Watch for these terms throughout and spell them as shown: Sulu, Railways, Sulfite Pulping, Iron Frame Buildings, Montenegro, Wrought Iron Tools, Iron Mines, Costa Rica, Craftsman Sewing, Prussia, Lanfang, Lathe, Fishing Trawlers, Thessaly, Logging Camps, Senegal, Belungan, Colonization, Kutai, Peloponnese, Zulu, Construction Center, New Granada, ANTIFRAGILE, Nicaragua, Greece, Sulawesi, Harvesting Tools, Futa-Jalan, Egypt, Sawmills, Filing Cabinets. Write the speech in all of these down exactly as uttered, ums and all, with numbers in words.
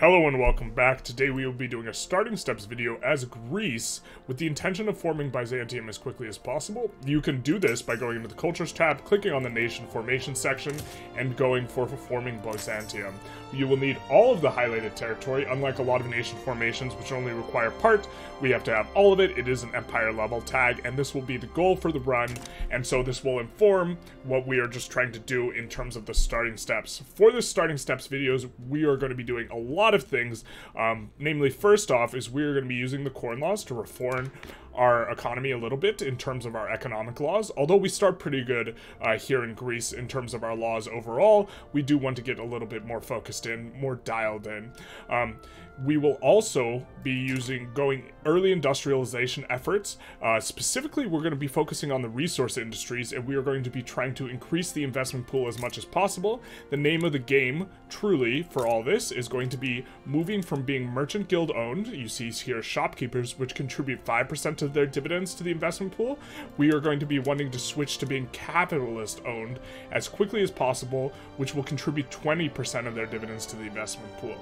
Hello and welcome back. Today we will be doing a starting steps video as Greece with the intention of forming Byzantium as quickly as possible. You can do this by going into the Cultures tab, clicking on the Nation Formation section, and going for forming Byzantium. You will need all of the highlighted territory. Unlike a lot of nation formations which only require part, we have to have all of it. It is an empire level tag, and this will be the goal for the run, and so this will inform what we are just trying to do in terms of the starting steps. For the starting steps videos, we are going to be doing a lot of things, um, namely, first off is we're going to be using the Corn Laws to reform our economy a little bit in terms of our economic laws. Although we start pretty good uh, here in Greece in terms of our laws overall, we do want to get a little bit more focused in, more dialed in. Um, we will also be using going early industrialization efforts. Uh, specifically, we're going to be focusing on the resource industries, and we are going to be trying to increase the investment pool as much as possible. The name of the game, truly, for all this is going to be moving from being merchant guild owned, you see here shopkeepers, which contribute five percent to their dividends to the investment pool. We are going to be wanting to switch to being capitalist owned as quickly as possible, which will contribute twenty percent of their dividends to the investment pool.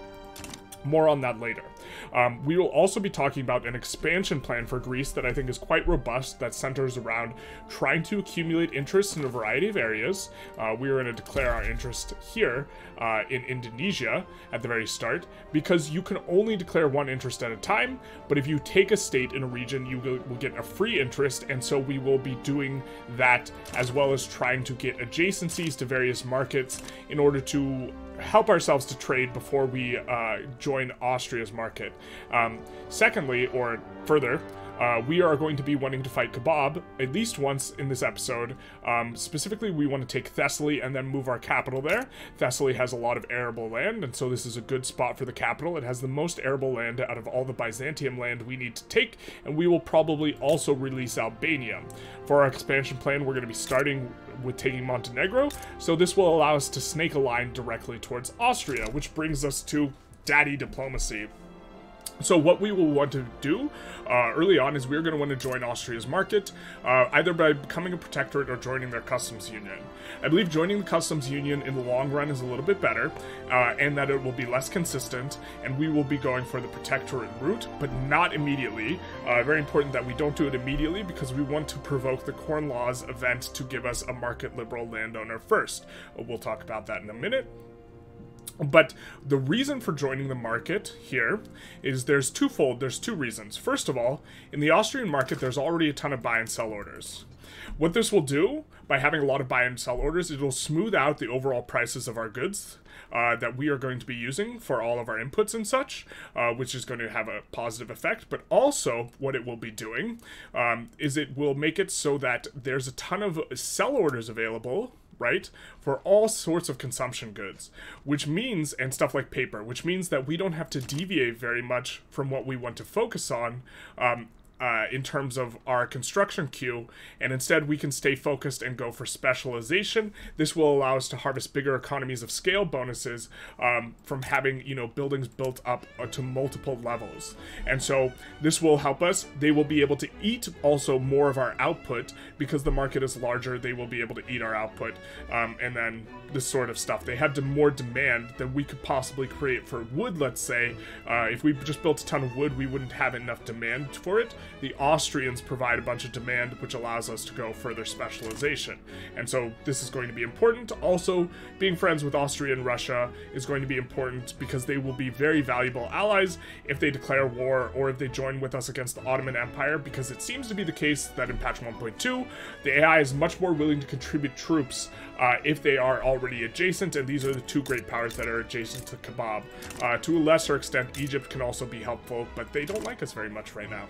More on that later. Um, we will also be talking about an expansion plan for Greece that I think is quite robust, that centers around trying to accumulate interest in a variety of areas. Uh, we are going to declare our interest here uh, in Indonesia at the very start, because you can only declare one interest at a time, but if you take a state in a region, you will get a free interest, and so we will be doing that, as well as trying to get adjacencies to various markets in order to help ourselves to trade before we uh, join Austria's market. Um, secondly, or further, uh, we are going to be wanting to fight Kebab at least once in this episode. Um, specifically, we want to take Thessaly and then move our capital there. Thessaly has a lot of arable land, and so this is a good spot for the capital. It has the most arable land out of all the Byzantium land we need to take, and we will probably also release Albania. For our expansion plan, we're going to be starting with taking Montenegro, so this will allow us to snake a line directly towards Austria, which brings us to daddy diplomacy. So what we will want to do uh, early on is we're going to want to join Austria's market, uh, either by becoming a protectorate or joining their customs union. I believe joining the customs union in the long run is a little bit better, uh, and that it will be less consistent, and we will be going for the protectorate route, but not immediately. Uh, very important that we don't do it immediately, because we want to provoke the Corn Laws event to give us a market liberal landowner first. We'll talk about that in a minute. But the reason for joining the market here is there's twofold. There's two reasons. First of all, in the Austrian market, there's already a ton of buy and sell orders. What this will do, by having a lot of buy and sell orders, it will smooth out the overall prices of our goods uh, that we are going to be using for all of our inputs and such, uh, which is going to have a positive effect. But also what it will be doing um, is it will make it so that there's a ton of sell orders available, right, for all sorts of consumption goods, which means, and stuff like paper, which means that we don't have to deviate very much from what we want to focus on um, uh, in terms of our construction queue, and instead we can stay focused and go for specialization. This will allow us to harvest bigger economies of scale bonuses um, from having, you know, buildings built up to multiple levels, and so this will help us. They will be able to eat also more of our output because the market is larger. They will be able to eat our output, um, and then this sort of stuff. They have more demand than we could possibly create for wood, let's say. Uh, if we just built a ton of wood, we wouldn't have enough demand for it. The Austrians provide a bunch of demand, which allows us to go further specialization. And so this is going to be important. Also, being friends with Austria and Russia is going to be important, because they will be very valuable allies if they declare war or if they join with us against the Ottoman Empire, because it seems to be the case that in patch one point two, the A I is much more willing to contribute troops uh, if they are already adjacent, and these are the two great powers that are adjacent to Kebab. Uh, to a lesser extent, Egypt can also be helpful, but they don't like us very much right now.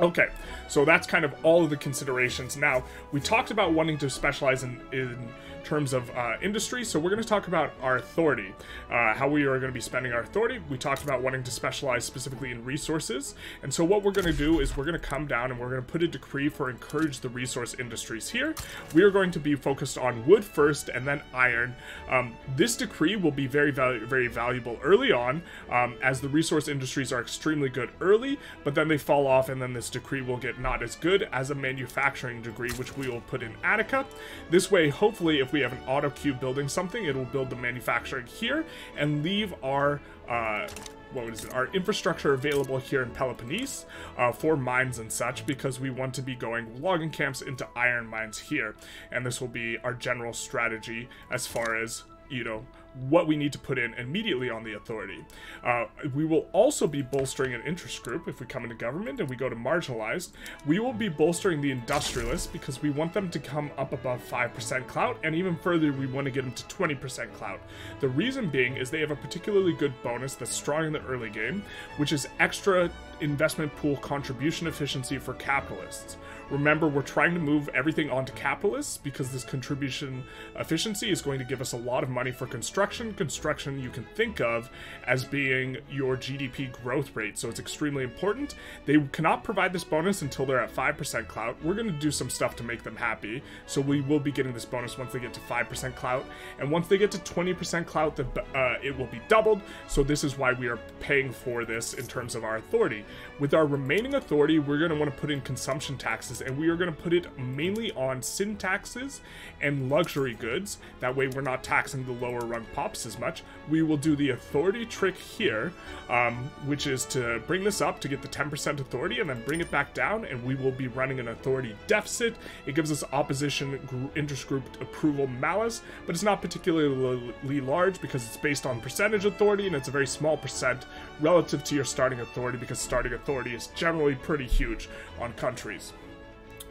Okay, so that's kind of all of the considerations. Now, we talked about wanting to specialize in, in terms of uh, industry, so we're going to talk about our authority, uh, how we are going to be spending our authority. We talked about wanting to specialize specifically in resources, and so what we're going to do is we're going to come down and we're going to put a decree for encourage the resource industries here. We are going to be focused on wood first and then iron. Um, this decree will be very, valu- very valuable early on, um, as the resource industries are extremely good early, but then they fall off, and then this this decree will get not as good as a manufacturing degree, which we will put in Attica. This way, hopefully, if we have an auto queue building something, it will build the manufacturing here and leave our uh what is it, our infrastructure available here in Peloponnese uh, for mines and such, because we want to be going logging camps into iron mines here. And this will be our general strategy as far as, you know, what we need to put in immediately on the authority. Uh, we will also be bolstering an interest group. If we come into government and we go to marginalized, we will be bolstering the industrialists because we want them to come up above five percent clout, and even further we want to get them to twenty percent clout. The reason being is they have a particularly good bonus that's strong in the early game, which is extra investment pool contribution efficiency for capitalists. Remember, we're trying to move everything onto capitalists because this contribution efficiency is going to give us a lot of money for construction. Construction, construction you can think of as being your G D P growth rate, so it's extremely important. They cannot provide this bonus until they're at five percent clout. We're going to do some stuff to make them happy, so we will be getting this bonus once they get to five percent clout, and once they get to twenty percent clout, the, uh, it will be doubled, so this is why we are paying for this in terms of our authority. With our remaining authority, we're going to want to put in consumption taxes, and we are going to put it mainly on sin taxes and luxury goods. That way we're not taxing the lower rung pops as much. We will do the authority trick here, um, which is to bring this up to get the ten percent authority and then bring it back down, and we will be running an authority deficit. It gives us opposition gr interest group approval malice, but it's not particularly large because it's based on percentage authority, and it's a very small percent relative to your starting authority, because starting authority is generally pretty huge on countries.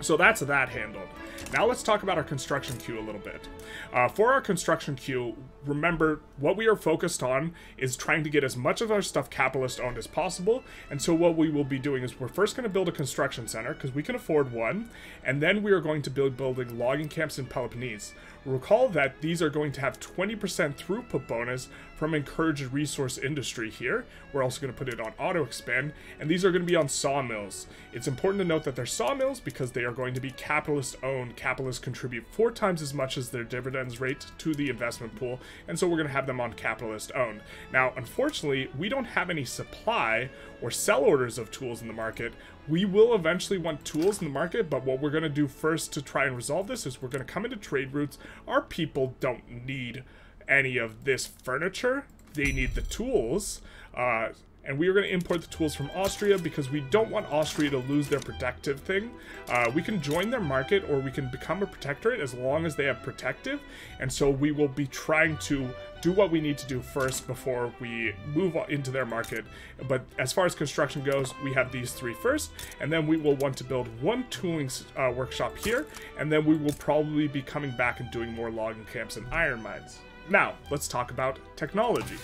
So that's that handled. Now let's talk about our construction queue a little bit. Uh, for our construction queue, remember what we are focused on is trying to get as much of our stuff capitalist owned as possible. And so what we will be doing is we're first going to build a construction center because we can afford one. And then we are going to build building logging camps in Peloponnese. Recall that these are going to have twenty percent throughput bonus from encouraged resource industry here. We're also going to put it on auto expand, and these are going to be on sawmills. It's important to note that they're sawmills because they are going to be capitalist owned. Capitalists contribute four times as much as their dividends rate to the investment pool, and so we're going to have them on capitalist owned. Now, unfortunately, we don't have any supply or sell orders of tools in the market. We will eventually want tools in the market, but what we're going to do first to try and resolve this is we're going to come into trade routes. Our people don't need any of this furniture. They need the tools. Uh, and we are going to import the tools from Austria because we don't want Austria to lose their protective thing. Uh, we can join their market or we can become a protectorate as long as they have protective. And so we will be trying to do what we need to do first before we move into their market. But as far as construction goes, we have these three first, and then we will want to build one tooling uh, workshop here, and then we will probably be coming back and doing more logging camps and iron mines. Now, let's talk about technology.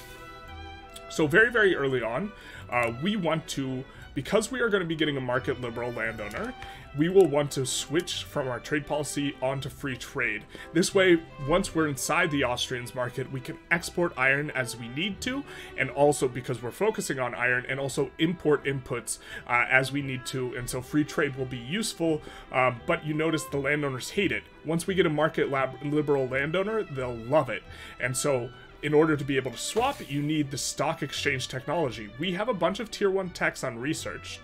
So very, very early on, uh, we want to, because we are going to be getting a market liberal landowner, we will want to switch from our trade policy onto free trade. This way, once we're inside the Austrians market, we can export iron as we need to, and also because we're focusing on iron, and also import inputs uh, as we need to, and so free trade will be useful, uh, but you notice the landowners hate it. Once we get a market lab- liberal landowner, they'll love it, and so in order to be able to swap, you need the stock exchange technology. We have a bunch of tier one techs unresearched.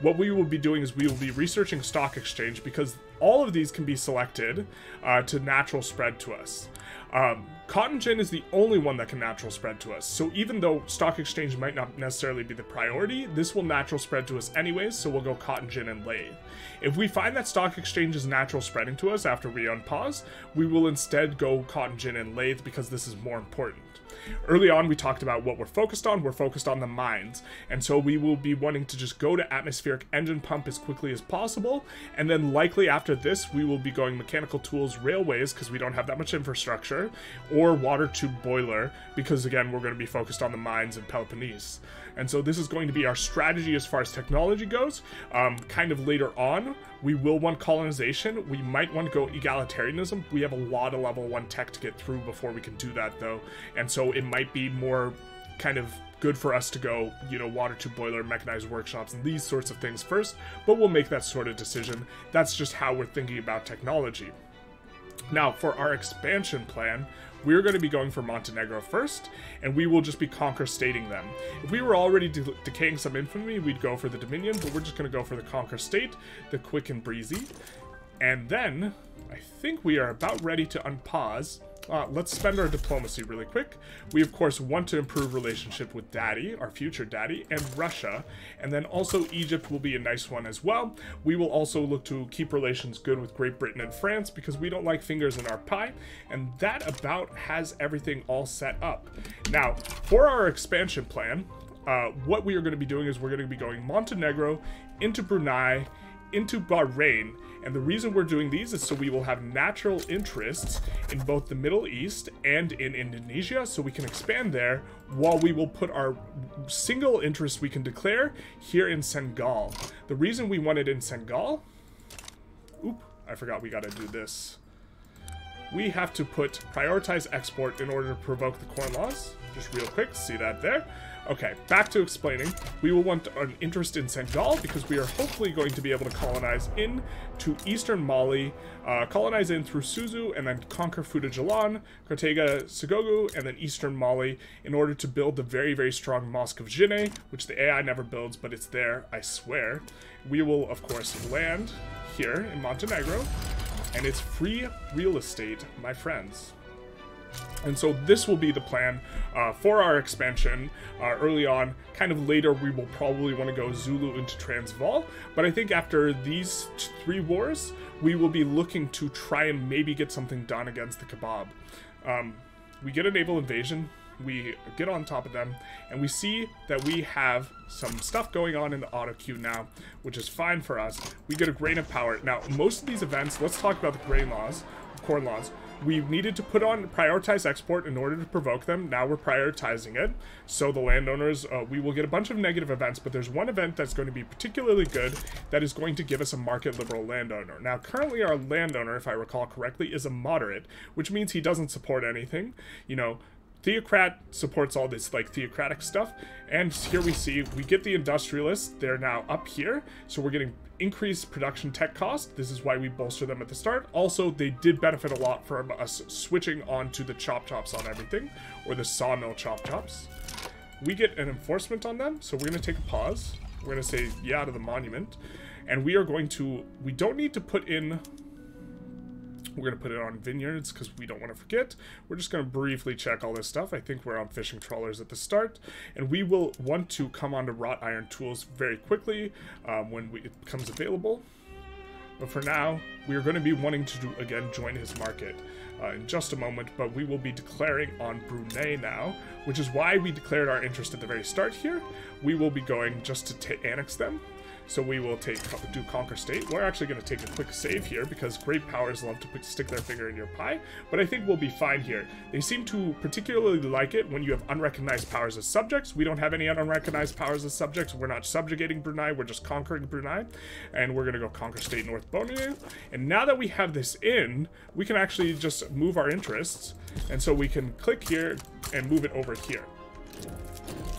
What we will be doing is we will be researching stock exchange because all of these can be selected uh, to natural spread to us. Um, Cotton Gin is the only one that can natural spread to us, so even though stock exchange might not necessarily be the priority, this will natural spread to us anyways, so we'll go Cotton Gin and Lathe. If we find that stock exchange is natural spreading to us after we unpause, we will instead go Cotton Gin and Lathe because this is more important. Early on, we talked about what we're focused on. We're focused on the mines, and so we will be wanting to just go to atmospheric engine pump as quickly as possible, and then likely after this, we will be going mechanical tools, railways, because we don't have that much infrastructure, or water tube boiler, because again, we're going to be focused on the mines in Peloponnese. And so this is going to be our strategy as far as technology goes. Um, kind of later on, we will want colonization. We might want to go egalitarianism. We have a lot of level one tech to get through before we can do that, though. And so it might be more kind of good for us to go, you know, water tube boiler, mechanized workshops, and these sorts of things first. But we'll make that sort of decision. That's just how we're thinking about technology. Now, for our expansion plan, we're going to be going for Montenegro first, and we will just be conquer-stating them. If we were already de decaying some infamy, we'd go for the Dominion, but we're just going to go for the conquer-state, the quick and breezy. And then, I think we are about ready to unpause. Uh, let's spend our diplomacy really quick. We, of course, want to improve relationship with Daddy, our future Daddy, and Russia. And then also Egypt will be a nice one as well. We will also look to keep relations good with Great Britain and France because we don't like fingers in our pie. And that about has everything all set up. Now, for our expansion plan, uh, what we are going to be doing is we're going to be going Montenegro into Brunei, into Bahrain, and the reason we're doing these is so we will have natural interests in both the Middle East and in Indonesia, so we can expand there, while we will put our single interest we can declare here in Senegal. The reason we want it in Senegal, oop, I forgot we gotta do this. We have to put prioritize export in order to provoke the Corn Laws. Just real quick, see that there. Okay, back to explaining. We will want an interest in Senegal because we are hopefully going to be able to colonize in to Eastern Mali, uh, colonize in through Susu, and then conquer Futa-Jalan, Kotega, Segogu, and then Eastern Mali in order to build the very, very strong Mosque of Jine, which the A I never builds, but it's there, I swear. We will, of course, land here in Montenegro, and it's free real estate, my friends. And so this will be the plan uh, for our expansion uh, early on. Kind of later, we will probably want to go Zulu into Transvaal. But I think after these three wars, we will be looking to try and maybe get something done against the Kebab. Um, we get a naval invasion. We get on top of them. And we see that we have some stuff going on in the auto queue now, which is fine for us. We get a grain of power. Now, most of these events, let's talk about the grain laws, corn laws. We needed to put on prioritize export in order to provoke them. Now we're prioritizing it. So the landowners, uh, we will get a bunch of negative events, but there's one event that's going to be particularly good that is going to give us a market liberal landowner. Now currently our landowner, if I recall correctly, is a moderate, which means he doesn't support anything. You know, theocrat supports all this like theocratic stuff. And here we see, we get the industrialists. They're now up here. So we're getting increased production tech cost. This is why we bolster them at the start. Also, they did benefit a lot from us switching on to the chop chops on everything, or the sawmill chop chops. We get an enforcement on them, so we're going to take a pause. We're going to say yeah to the monument, and we are going to, we don't need to put in, we're going to put it on vineyards because we don't want to forget. We're just going to briefly check all this stuff. I think we're on fishing trawlers at the start. And we will want to come on to wrought iron tools very quickly um, when we, it becomes available. But for now, we are going to be wanting to, do, again, join his market uh, in just a moment. But we will be declaring on Brunei now, which is why we declared our interest at the very start here. We will be going just to annex them. So we will take do conquer state. We're actually going to take a quick save here because great powers love to stick their finger in your pie. But I think we'll be fine here. They seem to particularly like it when you have unrecognized powers as subjects. We don't have any unrecognized powers as subjects. We're not subjugating Brunei. We're just conquering Brunei. And we're going to go conquer state North Borneo. And now that we have this in, we can actually just move our interests. And so we can click here and move it over here.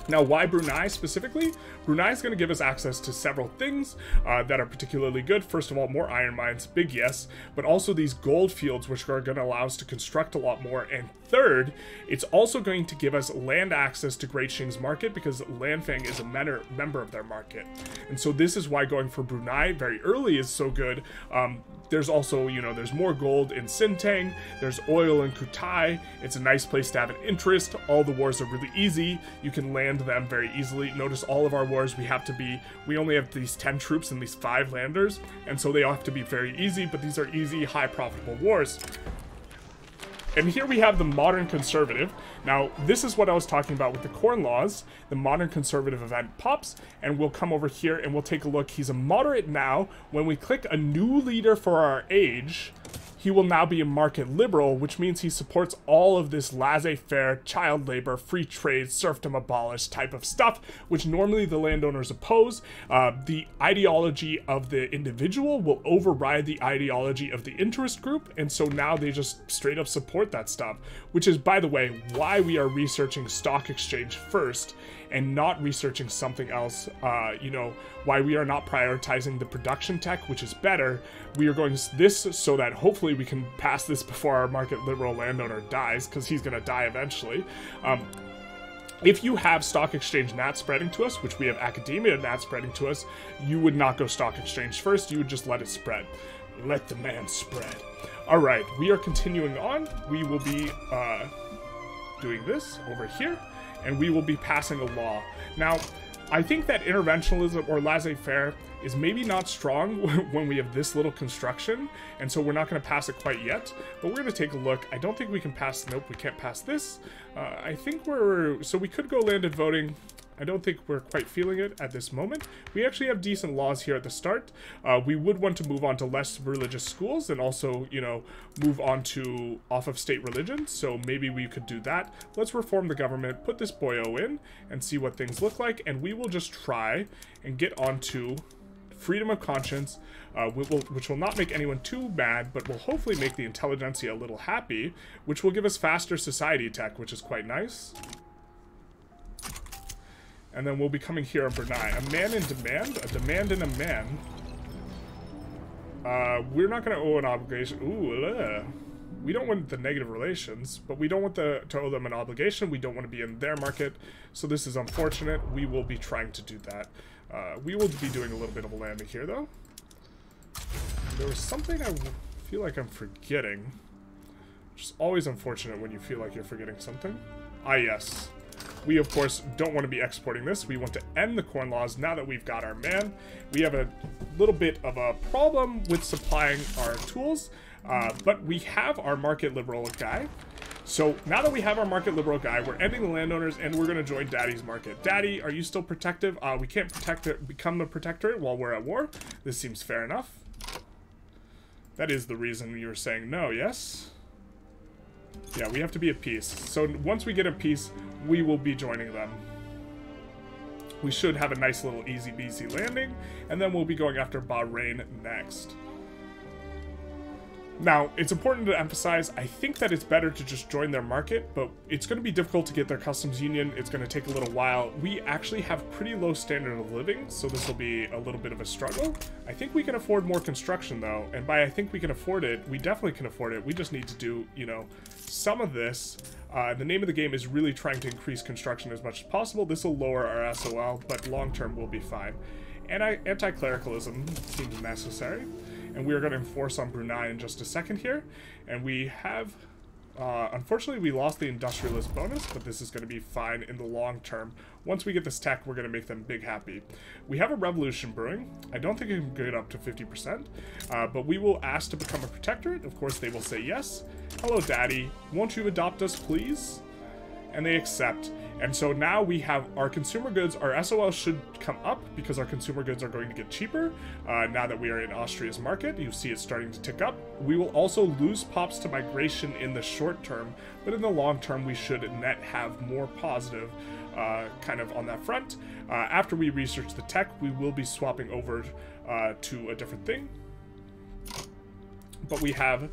Now, why Brunei specifically? Brunei is going to give us access to several things uh, that are particularly good. First of all, more iron mines, big yes, but also these gold fields, which are going to allow us to construct a lot more. And third, it's also going to give us land access to Great Shing's market because Lanfang is a member of their market. And so this is why going for Brunei very early is so good. Um, there's also, you know, there's more gold in Sintang, there's oil in Kutai. It's a nice place to have an interest. All the wars are really easy. You can land them very easily. Notice all of our wars we have to be, we only have these ten troops and these five landers, and so they have to be very easy, but these are easy, high profitable wars. And here we have the modern conservative. Now, this is what I was talking about with the Corn Laws. The modern conservative event pops, and we'll come over here and we'll take a look. He's a moderate now. When we click a new leader for our age, he will now be a market liberal, which means he supports all of this laissez-faire, child labor, free trade, serfdom abolished type of stuff, which normally the landowners oppose. Uh, the ideology of the individual will override the ideology of the interest group, and so now they just straight up support that stuff, which is, by the way, why we are researching Stock Exchange first, and not researching something else, uh, you know, why we are not prioritizing the production tech, which is better. We are going this so that hopefully we can pass this before our market liberal landowner dies, because he's going to die eventually. Um, If you have Stock Exchange N A T spreading to us, which we have Academia N A T spreading to us, you would not go Stock Exchange first. You would just let it spread. Let the man spread. All right, we are continuing on. We will be uh, doing this over here, and we will be passing a law. Now, I think that interventionism or laissez-faire is maybe not strong when we have this little construction, and so we're not going to pass it quite yet, but we're going to take a look. I don't think we can pass, nope, we can't pass this. Uh, I think we're, so we could go landed voting. I don't think we're quite feeling it at this moment. We actually have decent laws here at the start. Uh, we would want to move on to less religious schools and also, you know, move on to off of state religion. So maybe we could do that. Let's reform the government, put this boyo in and see what things look like. And we will just try and get on to freedom of conscience, uh, which, will, which will not make anyone too mad, but will hopefully make the intelligentsia a little happy, which will give us faster society tech, which is quite nice. And then we'll be coming here in Brunei. A man in demand? A demand in a man? Uh, we're not going to owe an obligation. Ooh, ugh. We don't want the negative relations, but we don't want the, to owe them an obligation. We don't want to be in their market. So this is unfortunate. We will be trying to do that. Uh, we will be doing a little bit of a landing here, though. There was something I feel like I'm forgetting. Which is always unfortunate when you feel like you're forgetting something. Ah, yes. We, of course, don't want to be exporting this. We want to end the Corn Laws now that we've got our man. We have a little bit of a problem with supplying our tools, uh, but we have our market liberal guy. So now that we have our market liberal guy, we're ending the landowners and we're going to join Daddy's market. Daddy, are you still protective? Uh, we can't protect it, become the protectorate while we're at war. This seems fair enough. That is the reason you were saying no, yes? Yeah, we have to be at peace. So once we get at peace, we will be joining them. We should have a nice little easy beasy landing, and then we'll be going after Bahrain next. Now, it's important to emphasize, I think that it's better to just join their market, but it's going to be difficult to get their customs union. It's going to take a little while. We actually have pretty low standard of living, so this will be a little bit of a struggle. I think we can afford more construction, though, and by I think we can afford it, we definitely can afford it. We just need to do, you know, some of this. Uh, the name of the game is really trying to increase construction as much as possible. This will lower our S O L, but long-term we'll be fine. Anti-clericalism seems necessary. And we are going to enforce on Brunei in just a second here. And we have, uh, unfortunately, we lost the industrialist bonus, but this is going to be fine in the long term. Once we get this tech, we're going to make them big happy. We have a revolution brewing. I don't think it can get up to fifty percent, uh, but we will ask to become a protectorate. Of course, they will say yes. Hello, Daddy. Won't you adopt us, please? And they accept. And so now we have our consumer goods, our S O L should come up because our consumer goods are going to get cheaper. Uh, now that we are in Austria's market, you see it's starting to tick up. We will also lose pops to migration in the short term, but in the long term we should net have more positive uh, kind of on that front. Uh, after we research the tech, we will be swapping over uh, to a different thing. But we have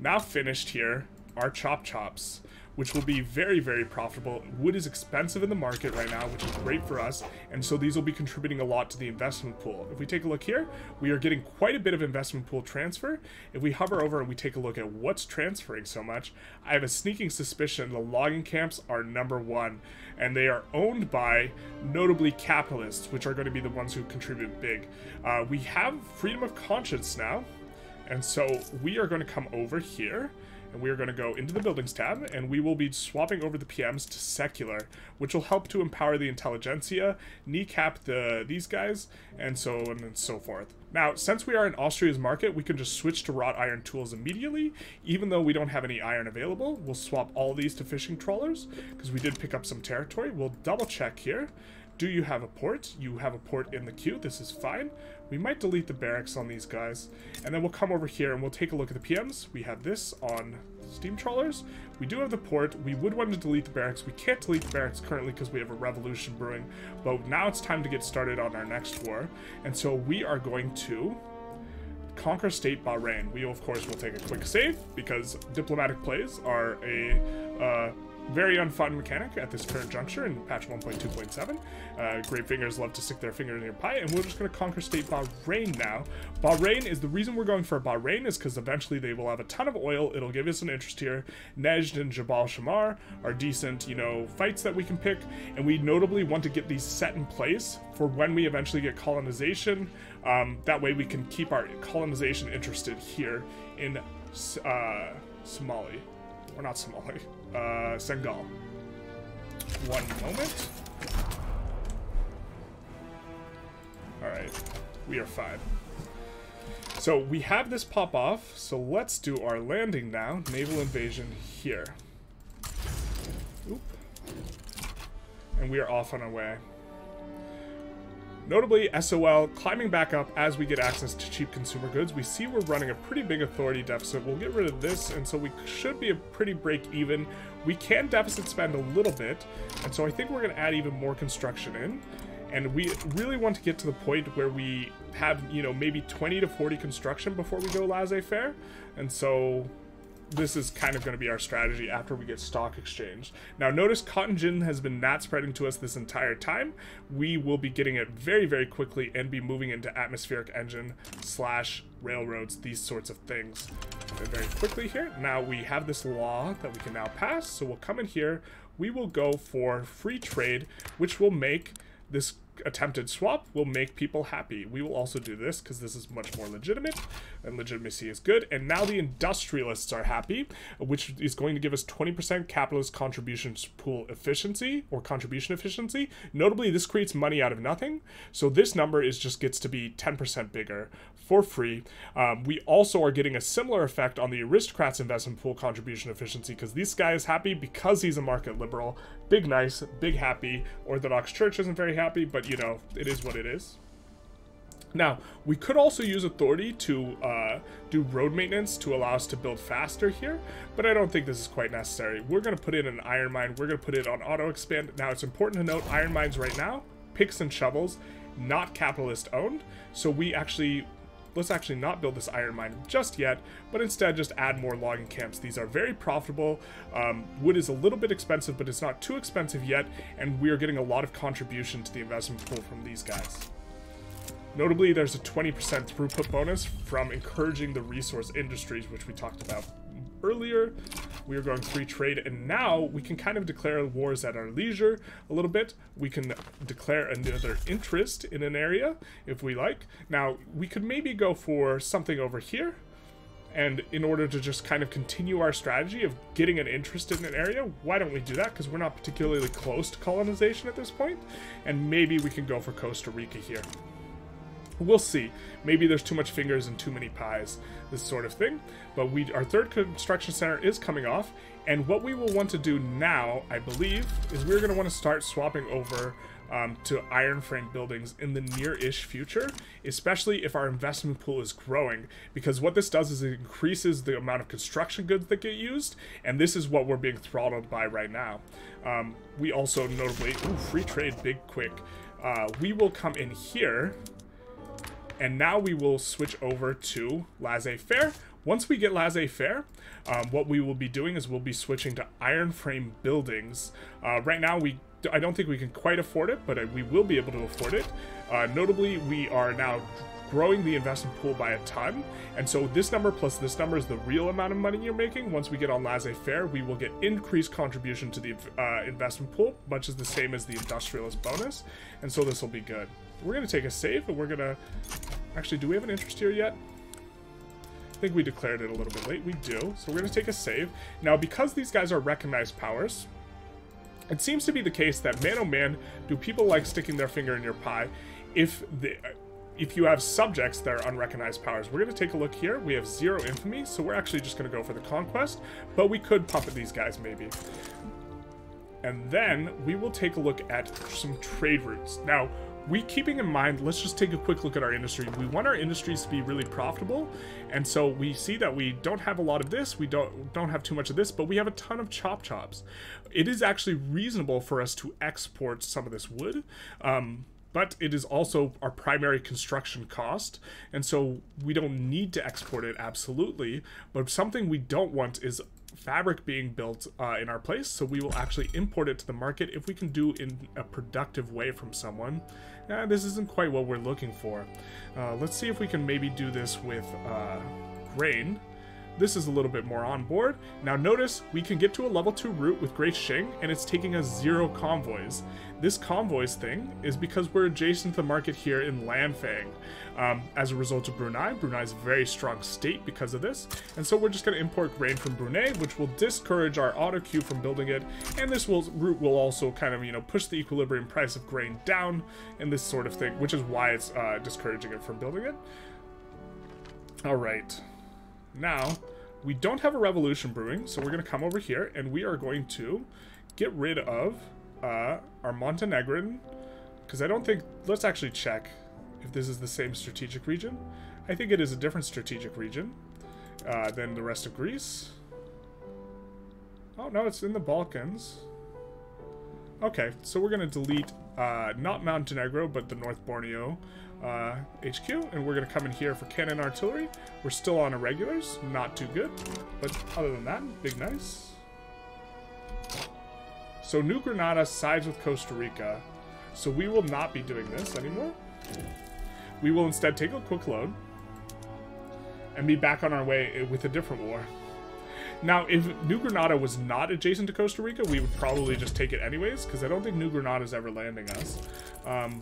now finished here our chop chops, which will be very, very profitable. Wood is expensive in the market right now, which is great for us, and so these will be contributing a lot to the investment pool. If we take a look here, we are getting quite a bit of investment pool transfer. If we hover over and we take a look at what's transferring so much, I have a sneaking suspicion the logging camps are number one, and they are owned by notably capitalists, which are going to be the ones who contribute big. Uh, we have freedom of conscience now, and so we are going to come over here. And we are going to go into the buildings tab, and we will be swapping over the P Ms to secular, which will help to empower the intelligentsia, kneecap the these guys, and so on and so forth. Now, since we are in Austria's market, we can just switch to wrought iron tools immediately, even though we don't have any iron available. We'll swap all these to fishing trawlers, because we did pick up some territory. We'll double check here. Do you have a port? You have a port in the queue. This is fine. We might delete the barracks on these guys. And then we'll come over here and we'll take a look at the P Ms. We have this on steam trawlers. We do have the port. We would want to delete the barracks. We can't delete the barracks currently because we have a revolution brewing. But now it's time to get started on our next war. And so we are going to conquer state Bahrain. We, of course, will take a quick save because diplomatic plays are a... Uh, Very unfun mechanic at this current juncture in patch one point two point seven. Uh, great fingers love to stick their finger in your pie, and we're just going to conquer state Bahrain now. Bahrain is the reason we're going for Bahrain is because eventually they will have a ton of oil. It'll give us an interest here. Nejd and Jabal Shamar are decent, you know, fights that we can pick, and we notably want to get these set in place for when we eventually get colonization. Um, that way we can keep our colonization interested here in uh, Somali. Or not Somali. Uh, Senegal. One moment. Alright. We are fine. So we have this pop off. So let's do our landing now. Naval invasion here. Oop. And we are off on our way. Notably, S O L climbing back up as we get access to cheap consumer goods. We see we're running a pretty big authority deficit. We'll get rid of this, and so we should be a pretty break even. We can deficit spend a little bit, and so I think we're going to add even more construction in. And we really want to get to the point where we have, you know, maybe twenty to forty construction before we go laissez-faire. And so this is kind of going to be our strategy after we get Stock Exchange. Now notice Cotton Gin has been not spreading to us this entire time. We will be getting it very, very quickly and be moving into Atmospheric Engine slash railroads, these sorts of things. And very quickly here. Now we have this law that we can now pass. So we'll come in here. We will go for free trade, which will make this attempted swap will make people happy. We will also do this because this is much more legitimate, and legitimacy is good. And now the industrialists are happy, which is going to give us twenty percent capitalist contributions pool efficiency or contribution efficiency. Notably, this creates money out of nothing, so this number is just gets to be ten percent bigger for free. Um, we also are getting a similar effect on the aristocrats investment pool contribution efficiency because this guy is happy because he's a market liberal. Big nice, big happy. Orthodox Church isn't very happy, but you know, it is what it is. Now, we could also use authority to uh, do road maintenance to allow us to build faster here, but I don't think this is quite necessary. We're going to put in an iron mine. We're going to put it on auto-expand. Now, it's important to note iron mines right now, picks and shovels, not capitalist-owned. So we actually... Let's actually not build this iron mine just yet, but instead just add more logging camps. These are very profitable. Um, wood is a little bit expensive, but it's not too expensive yet, and we're getting a lot of contribution to the investment pool from these guys. Notably, there's a twenty percent throughput bonus from encouraging the resource industries, which we talked about earlier. We are going free trade, and now we can kind of declare wars at our leisure a little bit. We can declare another interest in an area if we like. Now we could maybe go for something over here, and in order to just kind of continue our strategy of getting an interest in an area, why don't we do that, because we're not particularly close to colonization at this point. And maybe we can go for Costa Rica here. We'll see. Maybe there's too much fingers and too many pies, this sort of thing. But we, our third construction center is coming off. And what we will want to do now, I believe, is we're going to want to start swapping over um, to iron frame buildings in the near-ish future, especially if our investment pool is growing. Because what this does is it increases the amount of construction goods that get used, and this is what we're being throttled by right now. Um, we also notably... Ooh, free trade, big, quick. Uh, we will come in here... And now we will switch over to laissez-faire. Once we get laissez-faire, um, what we will be doing is we'll be switching to iron frame buildings. Uh, right now, we I don't think we can quite afford it, but we will be able to afford it. Uh, notably, we are now growing the investment pool by a ton, and so this number plus this number is the real amount of money you're making. Once we get on laissez-faire, we will get increased contribution to the uh, investment pool, much as the same as the industrialist bonus, and so this will be good. We're going to take a save, and we're going to... Actually, do we have an interest here yet? I think we declared it a little bit late. We do. So we're going to take a save. Now, because these guys are recognized powers, it seems to be the case that, man oh man, do people like sticking their finger in your pie if the... If you have subjects that are unrecognized powers. We're going to take a look here. We have zero infamy, so we're actually just going to go for the conquest, but we could puppet these guys maybe. And then we will take a look at some trade routes. Now, we keeping in mind, let's just take a quick look at our industry. We want our industries to be really profitable, and so we see that we don't have a lot of this, we don't don't have too much of this, but we have a ton of chop chops. It is actually reasonable for us to export some of this wood, um, but it is also our primary construction cost, and so we don't need to export it absolutely, but something we don't want is fabric being built uh, in our place, so we will actually import it to the market if we can do in a productive way from someone. Uh, this isn't quite what we're looking for. Uh, let's see if we can maybe do this with uh, grain. This is a little bit more on board. Now notice, we can get to a level two route with Great Shing, and it's taking us zero convoys. This convoys thing is because we're adjacent to the market here in Lanfang. Um, as a result of Brunei, Brunei is a very strong state because of this, and so we're just going to import grain from Brunei, which will discourage our auto queue from building it, and this will, route will also kind of, you know, push the equilibrium price of grain down, and this sort of thing, which is why it's uh, discouraging it from building it. Alright. Now, we don't have a revolution brewing, so we're going to come over here, and we are going to get rid of uh, our Montenegrin, because I don't think... Let's actually check if this is the same strategic region. I think it is a different strategic region uh, than the rest of Greece. Oh, no, it's in the Balkans. Okay, so we're going to delete uh, not Montenegro, but the North Borneo Uh, H Q, and we're gonna come in here for cannon artillery. We're still on irregulars, not too good, but other than that, big nice. So New Granada sides with Costa Rica, so we will not be doing this anymore. We will instead take a quick load and be back on our way with a different war. Now, if New Granada was not adjacent to Costa Rica, we would probably just take it anyways, because I don't think New Granada's ever landing us. Um,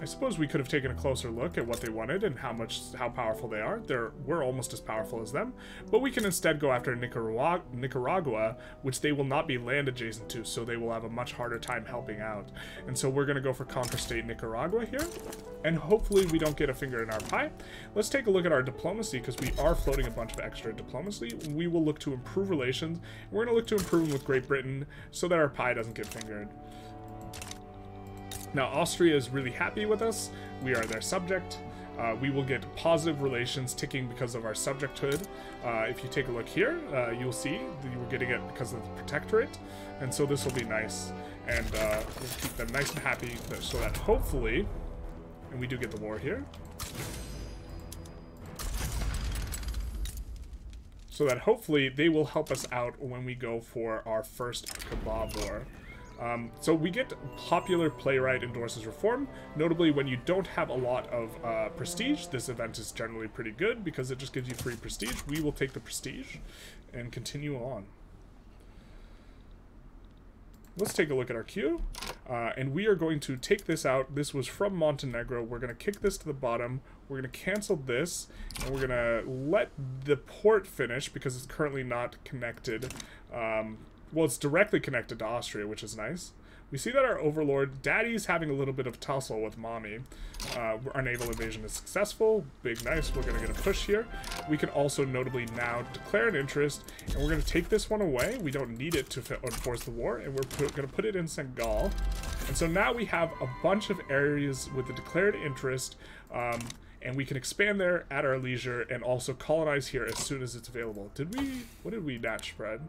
I suppose we could have taken a closer look at what they wanted and how much, how powerful they are. They're, we're almost as powerful as them, but we can instead go after Nicaragua, Nicaragua, which they will not be land adjacent to, so they will have a much harder time helping out. And so we're going to go for conquer state Nicaragua here, and hopefully we don't get a finger in our pie. Let's take a look at our diplomacy, because we are floating a bunch of extra diplomacy. We will look to improve relations. We're going to look to improve them with Great Britain so that our pie doesn't get fingered. Now, Austria is really happy with us. We are their subject. Uh, we will get positive relations ticking because of our subjecthood. Uh, if you take a look here, uh, you'll see that you were getting it because of the protectorate. And so this will be nice. And uh, we'll keep them nice and happy so that hopefully... And we do get the war here. So that hopefully they will help us out when we go for our first kebab war. Um, so we get popular playwright endorses reform. Notably, when you don't have a lot of uh, prestige, this event is generally pretty good because it just gives you free prestige. We will take the prestige and continue on. Let's take a look at our queue, uh, and we are going to take this out. This was from Montenegro. We're going to kick this to the bottom. We're going to cancel this, and we're going to let the port finish because it's currently not connected. Um... Well, it's directly connected to Austria, which is nice. We see that our overlord, Daddy's having a little bit of tussle with Mommy. Uh, our naval invasion is successful. Big nice. We're going to get a push here. We can also notably now declare an interest, and we're going to take this one away. We don't need it to enforce the war, and we're going to put it in Senegal. And so now we have a bunch of areas with a declared interest, um, and we can expand there at our leisure and also colonize here as soon as it's available. Did we... What did we not spread?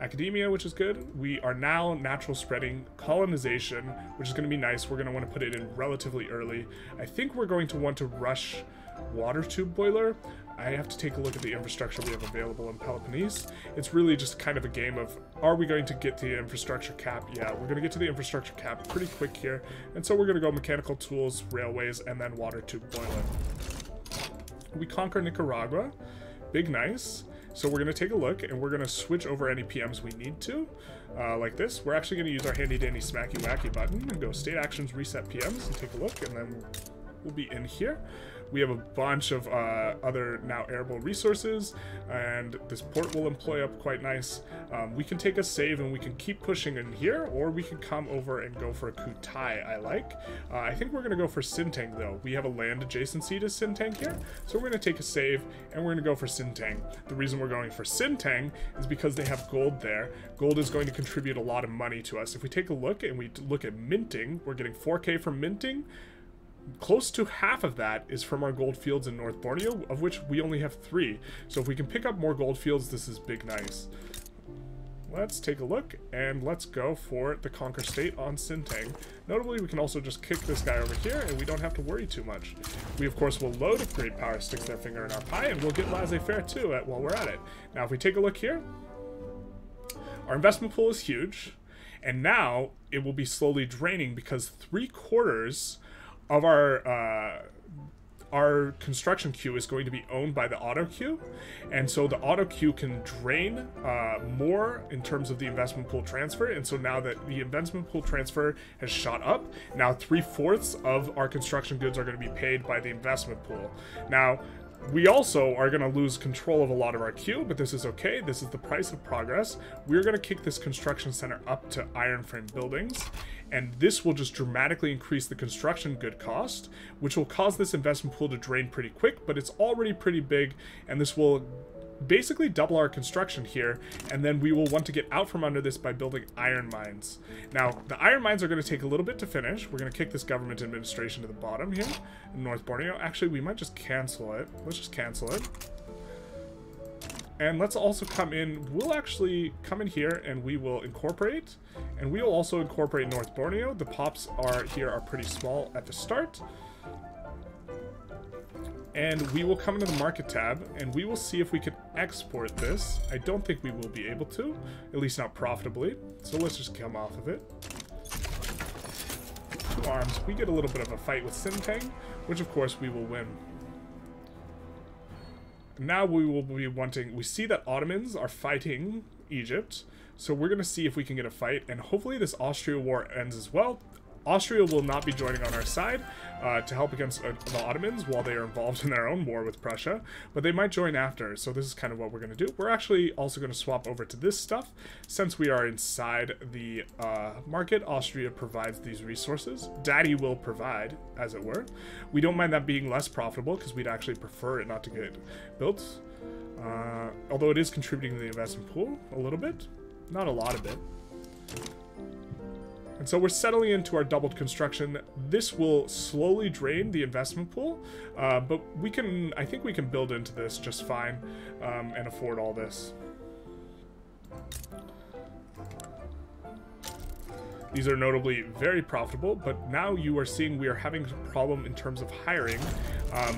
Academia, which is good. We are now natural spreading colonization, which is going to be nice. We're going to want to put it in relatively early. I think we're going to want to rush water tube boiler. I have to take a look at the infrastructure we have available in Peloponnese. It's really just kind of a game of, are we going to get to the infrastructure cap? Yeah, we're going to get to the infrastructure cap pretty quick here. And so we're going to go mechanical tools, railways, and then water tube boiler. We conquer Nicaragua. Big nice. So we're going to take a look, and we're going to switch over any P Ms we need to, uh, like this. We're actually going to use our handy-dandy smacky-wacky button and go state actions, reset P Ms, and take a look, and then we'll be in here. We have a bunch of uh, other now arable resources, and this port will employ up quite nice. Um, we can take a save, and we can keep pushing in here, or we can come over and go for a Kutai, I like. Uh, I think we're going to go for Sintang, though. We have a land adjacency to Sintang here, so we're going to take a save, and we're going to go for Sintang. The reason we're going for Sintang is because they have gold there. Gold is going to contribute a lot of money to us. If we take a look, and we look at minting, we're getting four K from minting. Close to half of that is from our gold fields in North Borneo, of which we only have three. So if we can pick up more gold fields, this is big nice. Let's take a look, and let's go for the conquer state on Sintang. Notably, we can also just kick this guy over here, and we don't have to worry too much. We, of course, will load if great power sticks their finger in our pie, and we'll get laissez-faire too at, while we're at it. Now, if we take a look here, Our investment pool is huge, and now it will be slowly draining because three quarters of our uh, our construction queue is going to be owned by the auto queue, and so the auto queue can drain uh, more in terms of the investment pool transfer. And so now that the investment pool transfer has shot up, now three-fourths of our construction goods are going to be paid by the investment pool. Now, we also are going to lose control of a lot of our queue, but this is okay. This is the price of progress. We're going to kick this construction center up to iron frame buildings, and this will just dramatically increase the construction good cost, which will cause this investment pool to drain pretty quick, but it's already pretty big, and this will basically double our construction here, and then we will want to get out from under this by building iron mines. Now, the iron mines are going to take a little bit to finish. We're going to kick this government administration to the bottom here in North Borneo. Actually, we might just cancel it. Let's just cancel it. And let's also come in. We'll actually come in here and we will incorporate. And we will also incorporate North Borneo. The pops are here are pretty small at the start. And we will come into the market tab, and we will see if we can export this. I don't think we will be able to, at least not profitably. So let's just come off of it. Two arms. We get a little bit of a fight with Sintang, which of course we will win. Now we will be wanting... We see that Ottomans are fighting Egypt, so we're going to see if we can get a fight, and hopefully this Austria war ends as well. Austria will not be joining on our side uh, to help against uh, the Ottomans while they are involved in their own war with Prussia, but they might join after, so this is kind of what we're going to do. We're actually also going to swap over to this stuff. Since we are inside the uh, market, Austria provides these resources. Daddy will provide, as it were. We don't mind that being less profitable because we'd actually prefer it not to get built, uh, although it is contributing to the investment pool a little bit, not a lot of it. And so we're settling into our doubled construction. This will slowly drain the investment pool, uh, but we can, I think we can build into this just fine um, and afford all this. These are notably very profitable, but now you are seeing we are having a problem in terms of hiring. Um,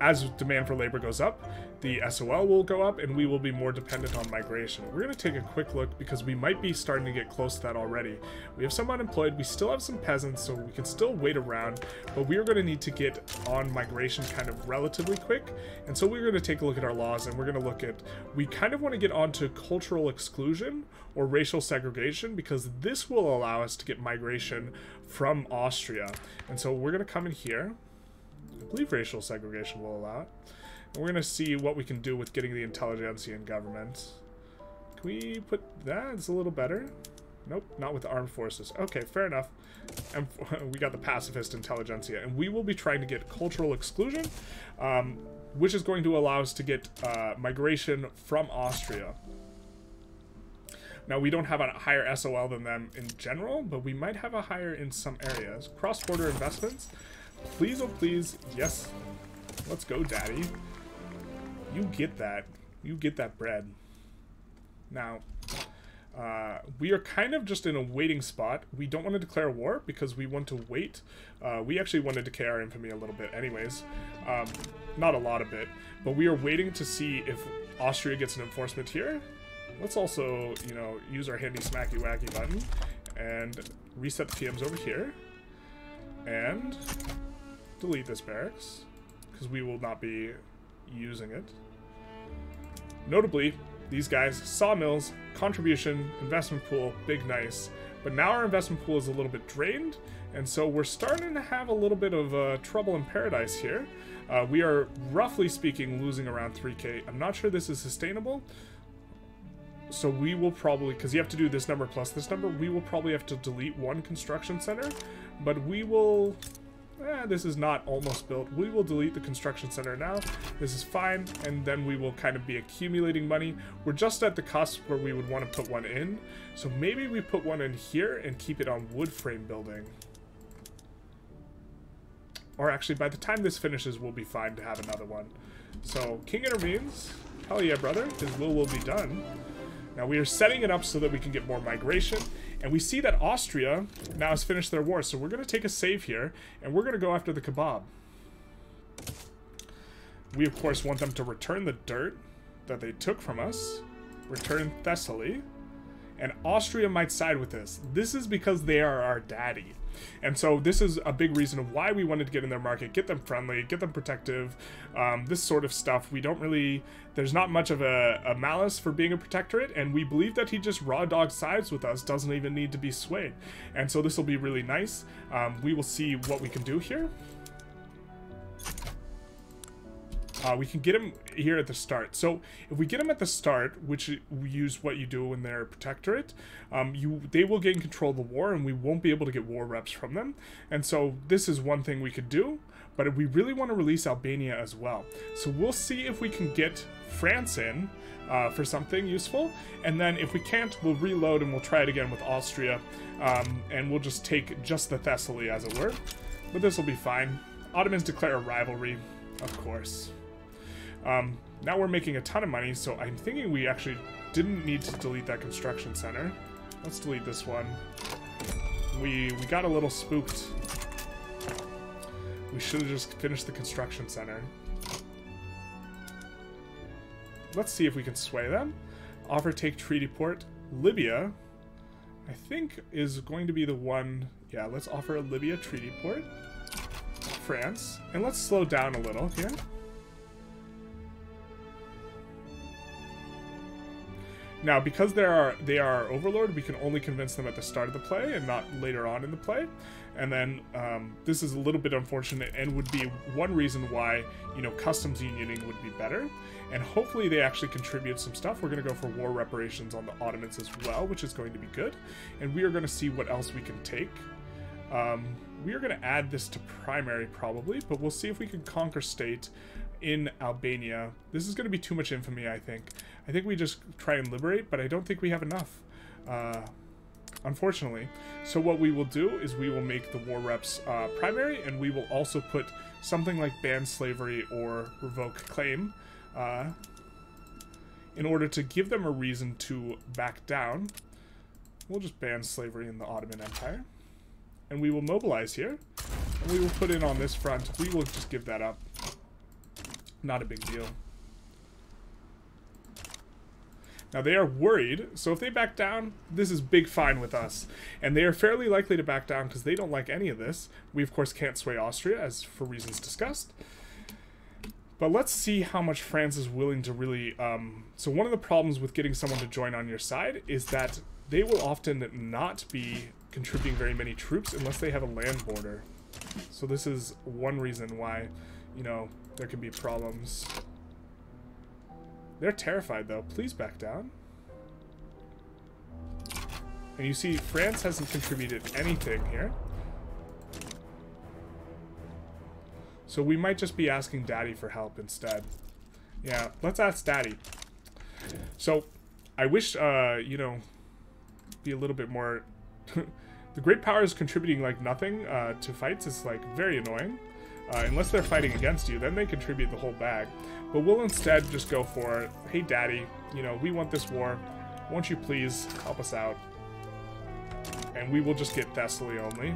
as demand for labor goes up, the S O L will go up, and we will be more dependent on migration. We're going to take a quick look because we might be starting to get close to that already. We have some unemployed, we still have some peasants, so we can still wait around, but we are going to need to get on migration kind of relatively quick. And so we're going to take a look at our laws, and we're going to look at, we kind of want to get onto cultural exclusion or racial segregation, because this will allow us to get migration from Austria. And so we're going to come in here. I believe racial segregation will allow it. And we're going to see what we can do with getting the intelligentsia in government. Can we put that? It's a little better. Nope, not with armed forces. Okay, fair enough. And we got the pacifist intelligentsia. And we will be trying to get cultural exclusion, um, which is going to allow us to get uh, migration from Austria. Now, we don't have a higher S O L than them in general, but we might have a higher in some areas. Cross-border investments. Please, oh please, yes. Let's go, daddy. You get that. You get that bread. Now, uh, we are kind of just in a waiting spot. We don't want to declare war because we want to wait. Uh, we actually want to decay our infamy a little bit anyways. Um, not a lot of it. But we are waiting to see if Austria gets an enforcement here. Let's also, you know, use our handy smacky-wacky button and reset the T Ms over here. And delete this barracks, because we will not be using it. Notably, these guys, sawmills, contribution, investment pool, big nice. But now our investment pool is a little bit drained, and so we're starting to have a little bit of uh, trouble in paradise here. Uh, we are, roughly speaking, losing around three K. I'm not sure this is sustainable. So we will probably, because you have to do this number plus this number, we will probably have to delete one construction center. But we will... Eh, this is not almost built. We will delete the construction center now. This is fine. And then we will kind of be accumulating money. We're just at the cusp where we would want to put one in. So maybe we put one in here and keep it on wood frame building. Or actually, by the time this finishes, we'll be fine to have another one. So, King intervenes. Hell yeah, brother. His will will be done. Now we are setting it up so that we can get more migration, and we see that Austria now has finished their war, so we're going to take a save here, and we're going to go after the kebab. We, of course, want them to return the dirt that they took from us, return Thessaly, and Austria might side with this. This is because they are our daddy. And so this is a big reason of why we wanted to get in their market, get them friendly, get them protective, um, this sort of stuff. We don't really, there's not much of a, a malice for being a protectorate, and we believe that he just raw dog sides with us, doesn't even need to be swayed. And so this will be really nice. Um, we will see what we can do here. Uh, we can get him here at the start. So if we get him at the start, which we use what you do in their protectorate, um, you they will gain control of the war, and we won't be able to get war reps from them. And so this is one thing we could do, but we really want to release Albania as well. So we'll see if we can get France in uh, for something useful, and then if we can't, we'll reload and we'll try it again with Austria, um, and we'll just take just the Thessaly, as it were. But this will be fine. Ottomans declare a rivalry, of course. Um, now we're making a ton of money, so I'm thinking we actually didn't need to delete that construction center. Let's delete this one. We we got a little spooked. We should have just finished the construction center. Let's see if we can sway them. Offer take treaty port. Libya, I think, is going to be the one. Yeah, let's offer a Libya treaty port. France. And let's slow down a little here. Now, because they are, they are our overlord, we can only convince them at the start of the play and not later on in the play. And then um, this is a little bit unfortunate and would be one reason why, you know, customs unioning would be better. And hopefully they actually contribute some stuff. We're going to go for war reparations on the Ottomans as well, which is going to be good. And we are going to see what else we can take. Um, we are going to add this to primary probably, but we'll see if we can conquer state in Albania. This is going to be too much infamy, I think. I think we just try and liberate, but I don't think we have enough, uh, unfortunately. So what we will do is we will make the war reps uh, primary, and we will also put something like ban slavery or revoke claim uh, in order to give them a reason to back down. We'll just ban slavery in the Ottoman Empire. And we will mobilize here, and we will put in on this front. We will just give that up. Not a big deal. Now they are worried, so if they back down, this is big fine with us. And they are fairly likely to back down because they don't like any of this. We of course can't sway Austria, as for reasons discussed. But let's see how much France is willing to really... Um, so one of the problems with getting someone to join on your side is that they will often not be contributing very many troops unless they have a land border. So this is one reason why, you know, there can be problems. They're terrified, though. Please back down. And you see, France hasn't contributed anything here. So we might just be asking Daddy for help instead. Yeah, let's ask Daddy. So, I wish, uh, you know, be a little bit more... The Great Power is contributing, like, nothing uh, to fights. It's, like, very annoying. Uh, unless they're fighting against you, then they contribute the whole bag. But we'll instead just go for, hey Daddy, you know, we want this war. Won't you please help us out? And we will just get Thessaly only.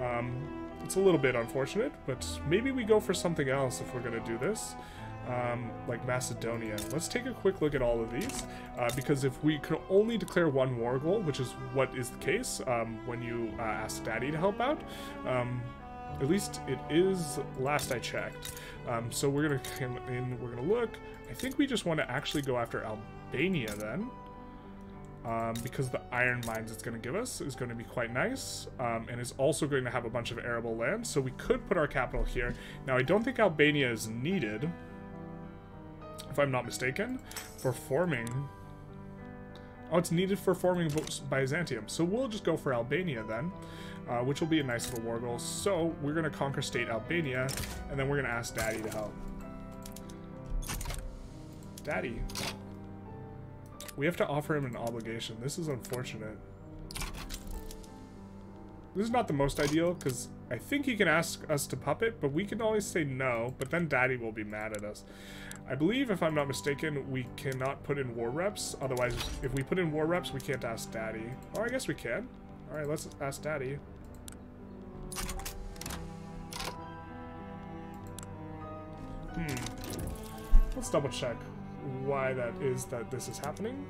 Um, it's a little bit unfortunate, but maybe we go for something else if we're going to do this. Um, like Macedonia. Let's take a quick look at all of these, uh, because if we could only declare one war goal, which is what is the case um, when you uh, ask Daddy to help out, um, at least it is last I checked. Um, so we're going to come in, we're going to look. I think we just want to actually go after Albania then. Um, because the iron mines it's going to give us is going to be quite nice. Um, and is also going to have a bunch of arable land. So we could put our capital here. Now I don't think Albania is needed, if I'm not mistaken, for forming... Oh, it's needed for forming Byzantium. So we'll just go for Albania then. Uh, which will be a nice little war goal. So we're going to conquer state Albania, and then we're going to ask Daddy to help. Daddy. We have to offer him an obligation. This is unfortunate. This is not the most ideal, because I think he can ask us to puppet, but we can always say no, but then Daddy will be mad at us. I believe, if I'm not mistaken, we cannot put in war reps. Otherwise, if we put in war reps, we can't ask Daddy. Or I guess we can. Alright, let's ask Daddy. Hmm. Let's double check why that is that this is happening.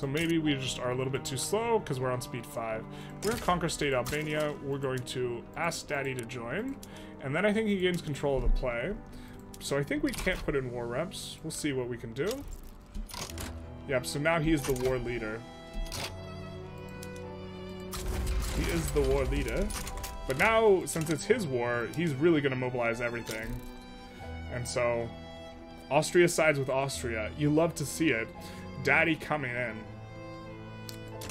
So maybe we just are a little bit too slow because we're on speed five. We're gonna conquer state Albania. We're going to ask Daddy to join, and then I think he gains control of the play. So I think we can't put in war reps. We'll see what we can do. Yep, so now he's the war leader. He is the war leader. But now, since it's his war, he's really going to mobilize everything. And so, Austria sides with Austria. You love to see it. Daddy coming in.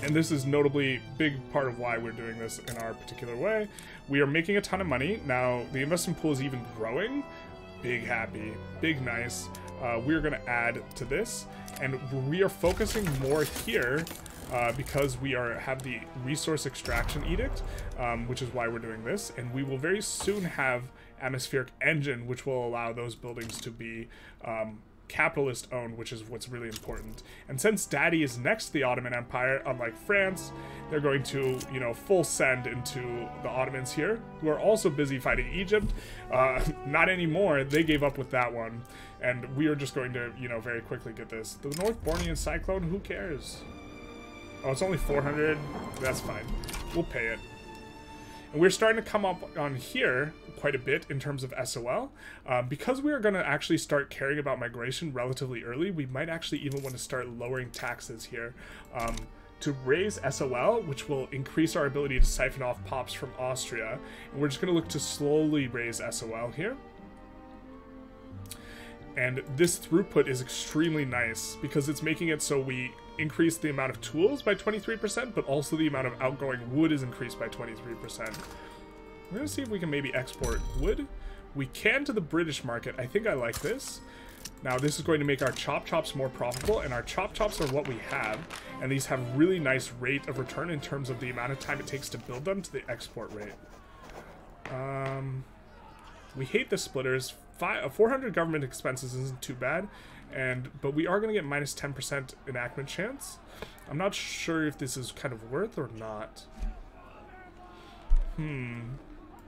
And this is notably a big part of why we're doing this in our particular way. We are making a ton of money. Now, the investment pool is even growing. Big happy. Big nice. Uh, we're going to add to this. And we are focusing more here. Uh, because we are have the resource extraction edict, um, which is why we're doing this, and we will very soon have atmospheric engine, which will allow those buildings to be um, capitalist owned, which is what's really important. And since Daddy is next to the Ottoman Empire, unlike France, they're going to, you know, full send into the Ottomans here, who are also busy fighting Egypt. Uh, not anymore. They gave up with that one, and we are just going to, you know, very quickly get this. The North Borneo cyclone. Who cares? Oh, it's only four hundred. That's fine. We'll pay it. And we're starting to come up on here quite a bit in terms of S O L. Uh, because we are going to actually start caring about migration relatively early, we might actually even want to start lowering taxes here um, to raise S O L, which will increase our ability to siphon off pops from Austria. And we're just going to look to slowly raise S O L here. And this throughput is extremely nice because it's making it so we increase the amount of tools by twenty-three percent, but also the amount of outgoing wood is increased by twenty-three percent. We're gonna see if we can maybe export wood. We can to the British market. I think I like this. Now this is going to make our chop chops more profitable, and our chop chops are what we have, and these have really nice rate of return in terms of the amount of time it takes to build them to the export rate. Um, we hate the splitters. four hundred government expenses isn't too bad, and but we are going to get minus ten percent enactment chance. I'm not sure if this is kind of worth or not. Hmm.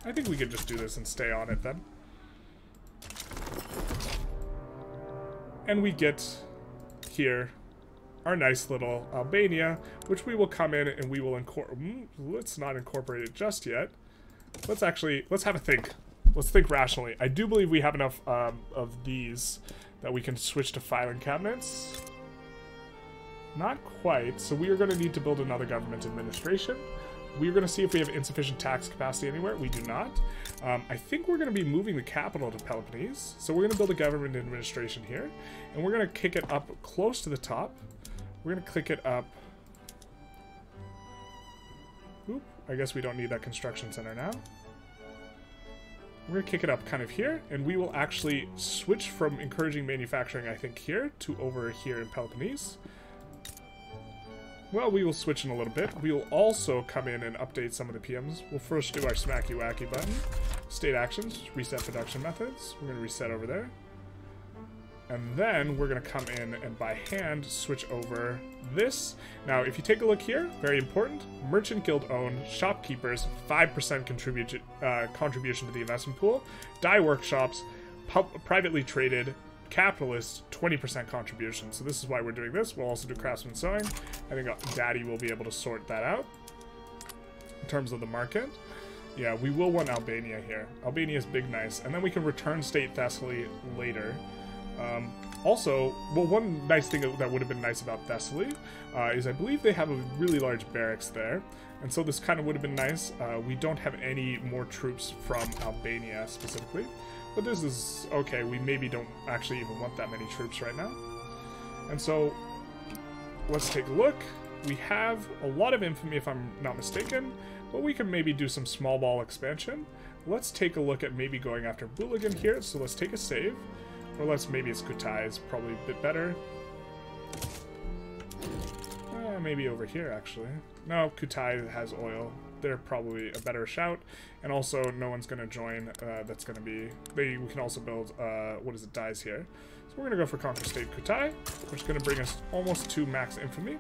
I think we could just do this and stay on it then. And we get here our nice little Albania, which we will come in and we will incorporate. Let's not incorporate it just yet. Let's actually, let's have a think. Let's think rationally. I do believe we have enough um, of these that we can switch to filing cabinets. Not quite. So we are going to need to build another government administration. We're going to see if we have insufficient tax capacity anywhere. We do not. Um, I think we're going to be moving the capital to Peloponnese. So we're going to build a government administration here. And we're going to kick it up close to the top. We're going to click it up. Oop. I guess we don't need that construction center now. We're going to kick it up kind of here, and we will actually switch from encouraging manufacturing, I think, here to over here in Peloponnese. Well, we will switch in a little bit. We will also come in and update some of the P Ms. We'll first do our smacky wacky button. State actions, reset production methods. We're going to reset over there. And then we're going to come in and by hand switch over this. Now, if you take a look here, very important, merchant guild owned, shopkeepers, five percent contribute, uh, contribution to the investment pool, dye workshops, pub privately traded, capitalists, twenty percent contribution. So this is why we're doing this. We'll also do craftsman sewing. I think Daddy will be able to sort that out in terms of the market. Yeah, we will want Albania here. Albania is big nice. And then we can return state Thessaly later. Um, also, well, one nice thing that would have been nice about Thessaly uh, is I believe they have a really large barracks there, and so this kind of would have been nice. Uh, we don't have any more troops from Albania specifically, but this is okay. We maybe don't actually even want that many troops right now, and so let's take a look. We have a lot of infamy, if I'm not mistaken, but we can maybe do some small ball expansion. Let's take a look at maybe going after Bulligan here, so let's take a save. Unless maybe it's Kutai is probably a bit better. Eh, maybe over here, actually. No, Kutai has oil. They're probably a better shout. And also, no one's going to join. Uh, that's going to be... They, we can also build, uh, what is it, dies here. So we're going to go for Conquer State Kutai, which is going to bring us almost to max infamy.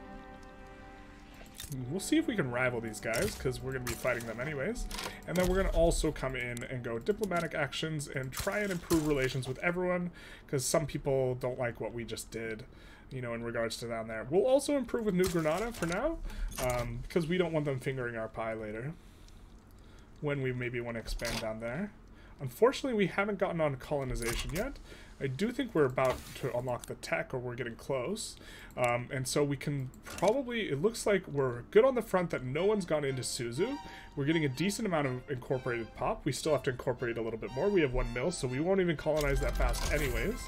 We'll see if we can rival these guys, because we're going to be fighting them anyways. And then we're going to also come in and go diplomatic actions and try and improve relations with everyone, because some people don't like what we just did, you know, in regards to down there. We'll also improve with New Granada for now, um, because we don't want them fingering our pie later when we maybe want to expand down there. Unfortunately, we haven't gotten on colonization yet. I do think we're about to unlock the tech, or we're getting close. Um, and so we can probably, it looks like we're good on the front that no one's gone into Susu. We're getting a decent amount of incorporated pop. We still have to incorporate a little bit more. We have one mill, so we won't even colonize that fast anyways.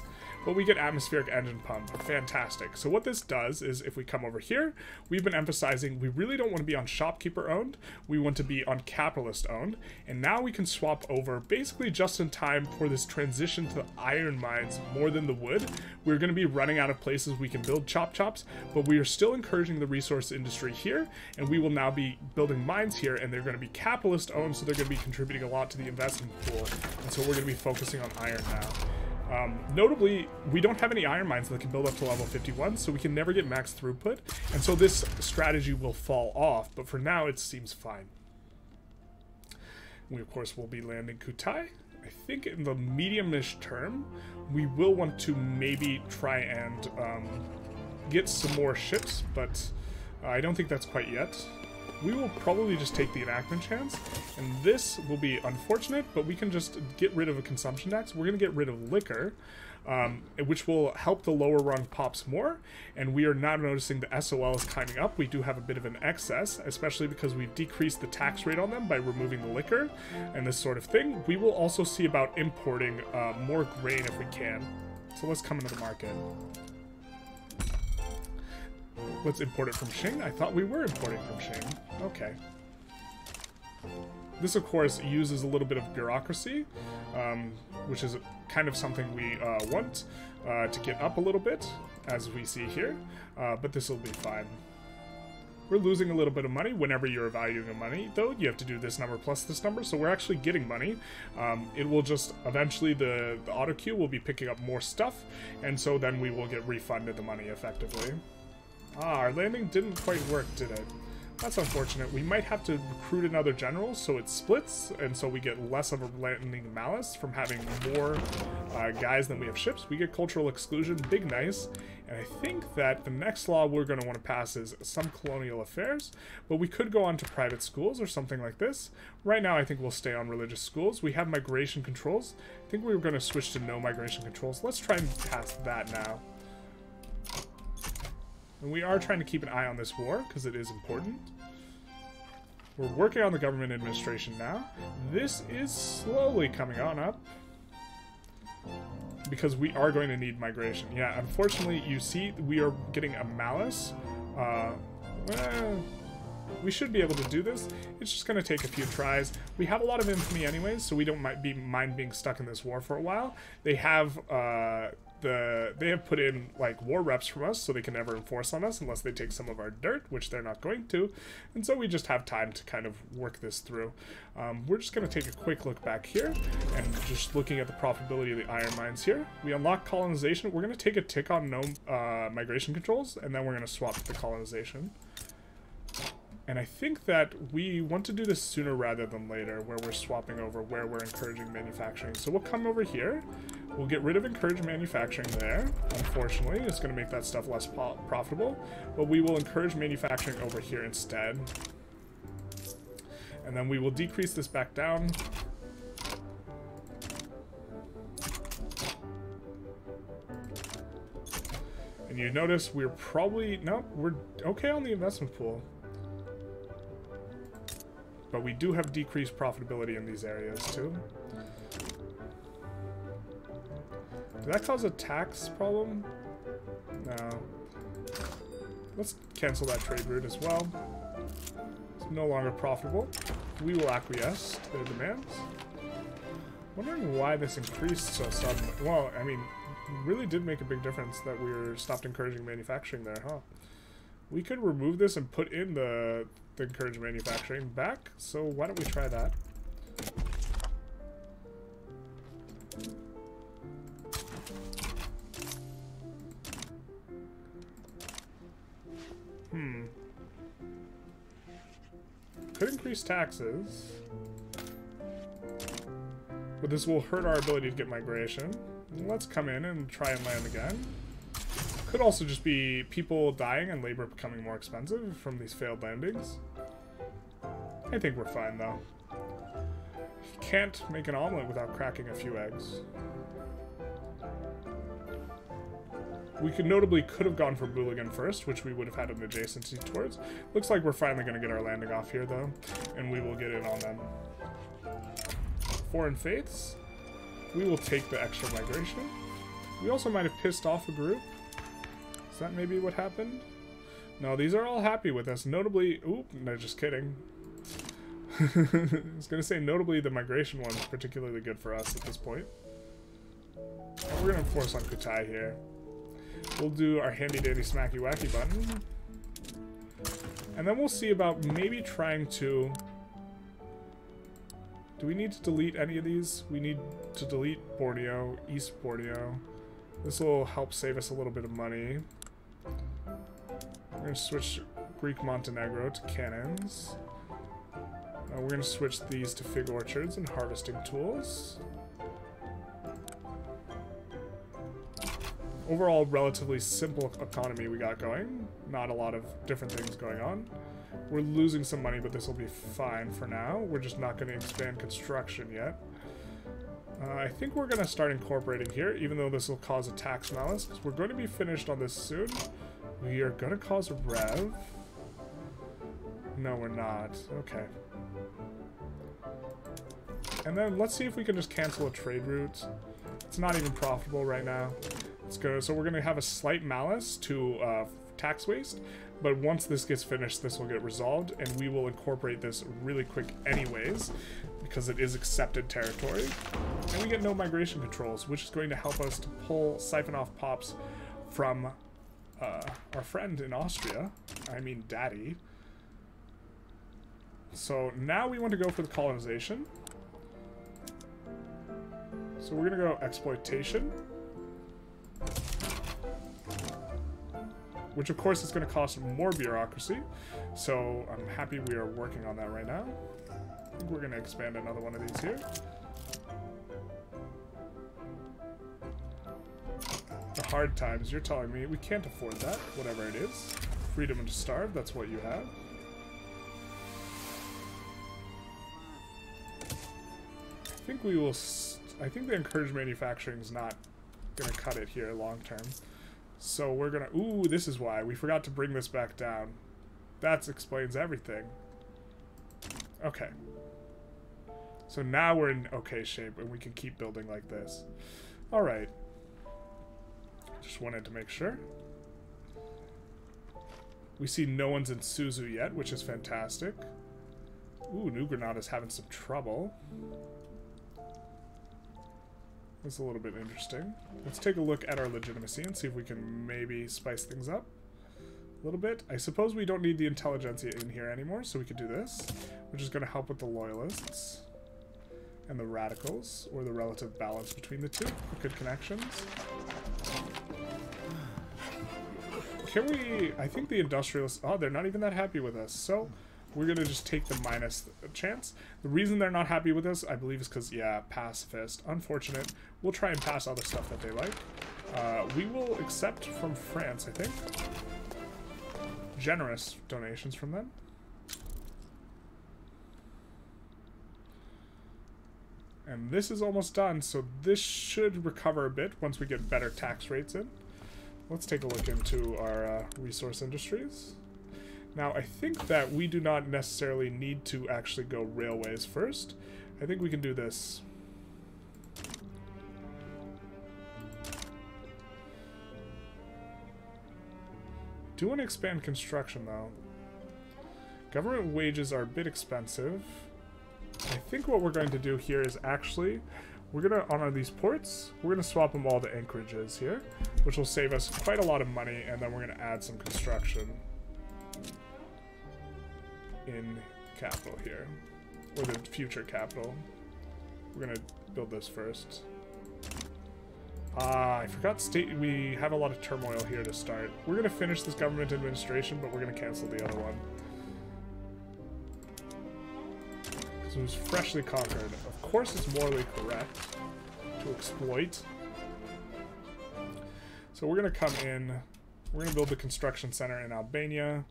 But we get Atmospheric Engine Pump. Fantastic. So what this does is, if we come over here, we've been emphasizing we really don't want to be on shopkeeper owned. We want to be on capitalist owned. And now we can swap over basically just in time for this transition to the iron mines more than the wood. We're going to be running out of places we can build chop chops, but we are still encouraging the resource industry here. And we will now be building mines here, and they're going to be capitalist owned. So they're going to be contributing a lot to the investment pool. And so we're going to be focusing on iron now. Um, notably, we don't have any iron mines that can build up to level fifty-one, so we can never get max throughput, and so this strategy will fall off, but for now it seems fine. We, of course, will be landing Kutai. I think in the medium-ish term, we will want to maybe try and um, get some more ships, but uh, I don't think that's quite yet. We will probably just take the enactment chance, and this will be unfortunate, but we can just get rid of a consumption tax. We're going to get rid of liquor, um, which will help the lower rung pops more, and we are now noticing the S O L is climbing up. We do have a bit of an excess, especially because we've decreased the tax rate on them by removing the liquor and this sort of thing. We will also see about importing uh, more grain if we can. So let's come into the market. Let's import it from Xing. I thought we were importing from Xing. Okay. This, of course, uses a little bit of bureaucracy, um, which is kind of something we uh, want uh, to get up a little bit, as we see here. Uh, but this will be fine. We're losing a little bit of money. Whenever you're valuing a money, though, you have to do this number plus this number, so we're actually getting money. Um, it will just, eventually, the, the auto queue will be picking up more stuff, and so then we will get refunded the money, effectively. Ah, our landing didn't quite work, did it? That's unfortunate. We might have to recruit another general so it splits, and so we get less of a landing malice from having more uh, guys than we have ships. We get cultural exclusion, big nice. And I think that the next law we're going to want to pass is some colonial affairs, but we could go on to private schools or something like this. Right now I think we'll stay on religious schools. We have migration controls. I think we were going to switch to no migration controls. Let's try and pass that now. And we are trying to keep an eye on this war, because it is important. We're working on the government administration now. This is slowly coming on up, because we are going to need migration. Yeah, unfortunately, you see, we are getting a malice. Uh, well, we should be able to do this. It's just going to take a few tries. We have a lot of infamy anyways, so we don't might be mind being stuck in this war for a while. They have... Uh, The, they have put in like war reps from us, so they can never enforce on us unless they take some of our dirt, which they're not going to, and so we just have time to kind of work this through. Um, we're just going to take a quick look back here and just looking at the profitability of the iron mines here. We unlock colonization. We're going to take a tick on no uh, migration controls, and then we're going to swap to colonization. And I think that we want to do this sooner rather than later, where we're swapping over, where we're encouraging manufacturing. So we'll come over here. We'll get rid of encourage manufacturing there. Unfortunately, it's going to make that stuff less profitable. But we will encourage manufacturing over here instead. And then we will decrease this back down. And you notice we're probably... No, we're okay on the investment pool. But we do have decreased profitability in these areas too. Did that cause a tax problem? No. Let's cancel that trade route as well. It's no longer profitable. We will acquiesce to their demands. Wondering why this increased so suddenly. Well, I mean, it really did make a big difference that we were stopped encouraging manufacturing there, huh? We could remove this and put in the, the encourage manufacturing back, so why don't we try that? Hmm. could increase taxes, but this will hurt our ability to get migration. Let's come in and try and land again. Could also just be people dying and labor becoming more expensive from these failed landings. I think we're fine though. You can't make an omelet without cracking a few eggs. We could notably could have gone for Booligan first, which we would have had an adjacency towards. Looks like we're finally going to get our landing off here, though, and we will get in on them. Foreign faiths. We will take the extra migration. We also might have pissed off a group. Is that maybe what happened? No, these are all happy with us. Notably, oop, no, just kidding. I was going to say, notably, the migration one is particularly good for us at this point. And we're going to force on Kutai here. We'll do our handy-dandy smacky-wacky button. And then we'll see about maybe trying to... Do we need to delete any of these? We need to delete Borneo, East Borneo. This will help save us a little bit of money. We're going to switch Greek Montenegro to cannons. Uh, we're going to switch these to fig orchards and harvesting tools. Overall, relatively simple economy we got going. Not a lot of different things going on. We're losing some money, but this will be fine for now. We're just not going to expand construction yet. Uh, I think we're going to start incorporating here, even though this will cause a tax malice, because we're going to be finished on this soon. We are going to cause a rev. No, we're not. Okay. And then let's see if we can just cancel a trade route. It's not even profitable right now. Let's go. So we're going to have a slight malice to uh, tax waste, but once this gets finished, this will get resolved, and we will incorporate this really quick anyways, because it is accepted territory. And we get no migration controls, which is going to help us to pull siphon off pops from uh, our friend in Austria. I mean, Daddy. So now we want to go for the colonization. So we're going to go exploitation. Which of course is going to cost more bureaucracy, so I'm happy we are working on that right now. I think we're going to expand another one of these here. The hard times, you're telling me we can't afford that, whatever it is. Freedom to starve, that's what you have. I think we will, st I think the encouraged manufacturing is not going to cut it here long term. So we're gonna... Ooh, this is why. We forgot to bring this back down. That explains everything. Okay. So now we're in okay shape, and we can keep building like this. Alright. Just wanted to make sure. We see no one's in Susu yet, which is fantastic. Ooh, New Granada's having some trouble. That's a little bit interesting. Let's take a look at our legitimacy and see if we can maybe spice things up a little bit. I suppose we don't need the intelligentsia in here anymore, so we could do this, which is going to help with the loyalists and the radicals, or the relative balance between the two. Good connections. Can we... I think the industrialists... Oh, they're not even that happy with us, so... We're going to just take the minus chance. The reason they're not happy with us, I believe, is because, yeah, pacifist. Unfortunate. We'll try and pass other stuff that they like. Uh, we will accept from France, I think. Generous donations from them. And this is almost done, so this should recover a bit once we get better tax rates in. Let's take a look into our uh, resource industries. Now, I think that we do not necessarily need to actually go railways first. I think we can do this. Do want to expand construction, though. Government wages are a bit expensive. I think what we're going to do here is actually... We're going to honor these ports. We're going to swap them all to anchorages here, which will save us quite a lot of money, and then we're going to add some construction in capital here, or the future capital. We're gonna build this first. Ah, I forgot state. We have a lot of turmoil here to start. We're gonna finish this government administration, but we're gonna cancel the other one. So it was freshly conquered. Of course it's morally correct to exploit. So we're going to come in. We're going to build the construction center in Albania.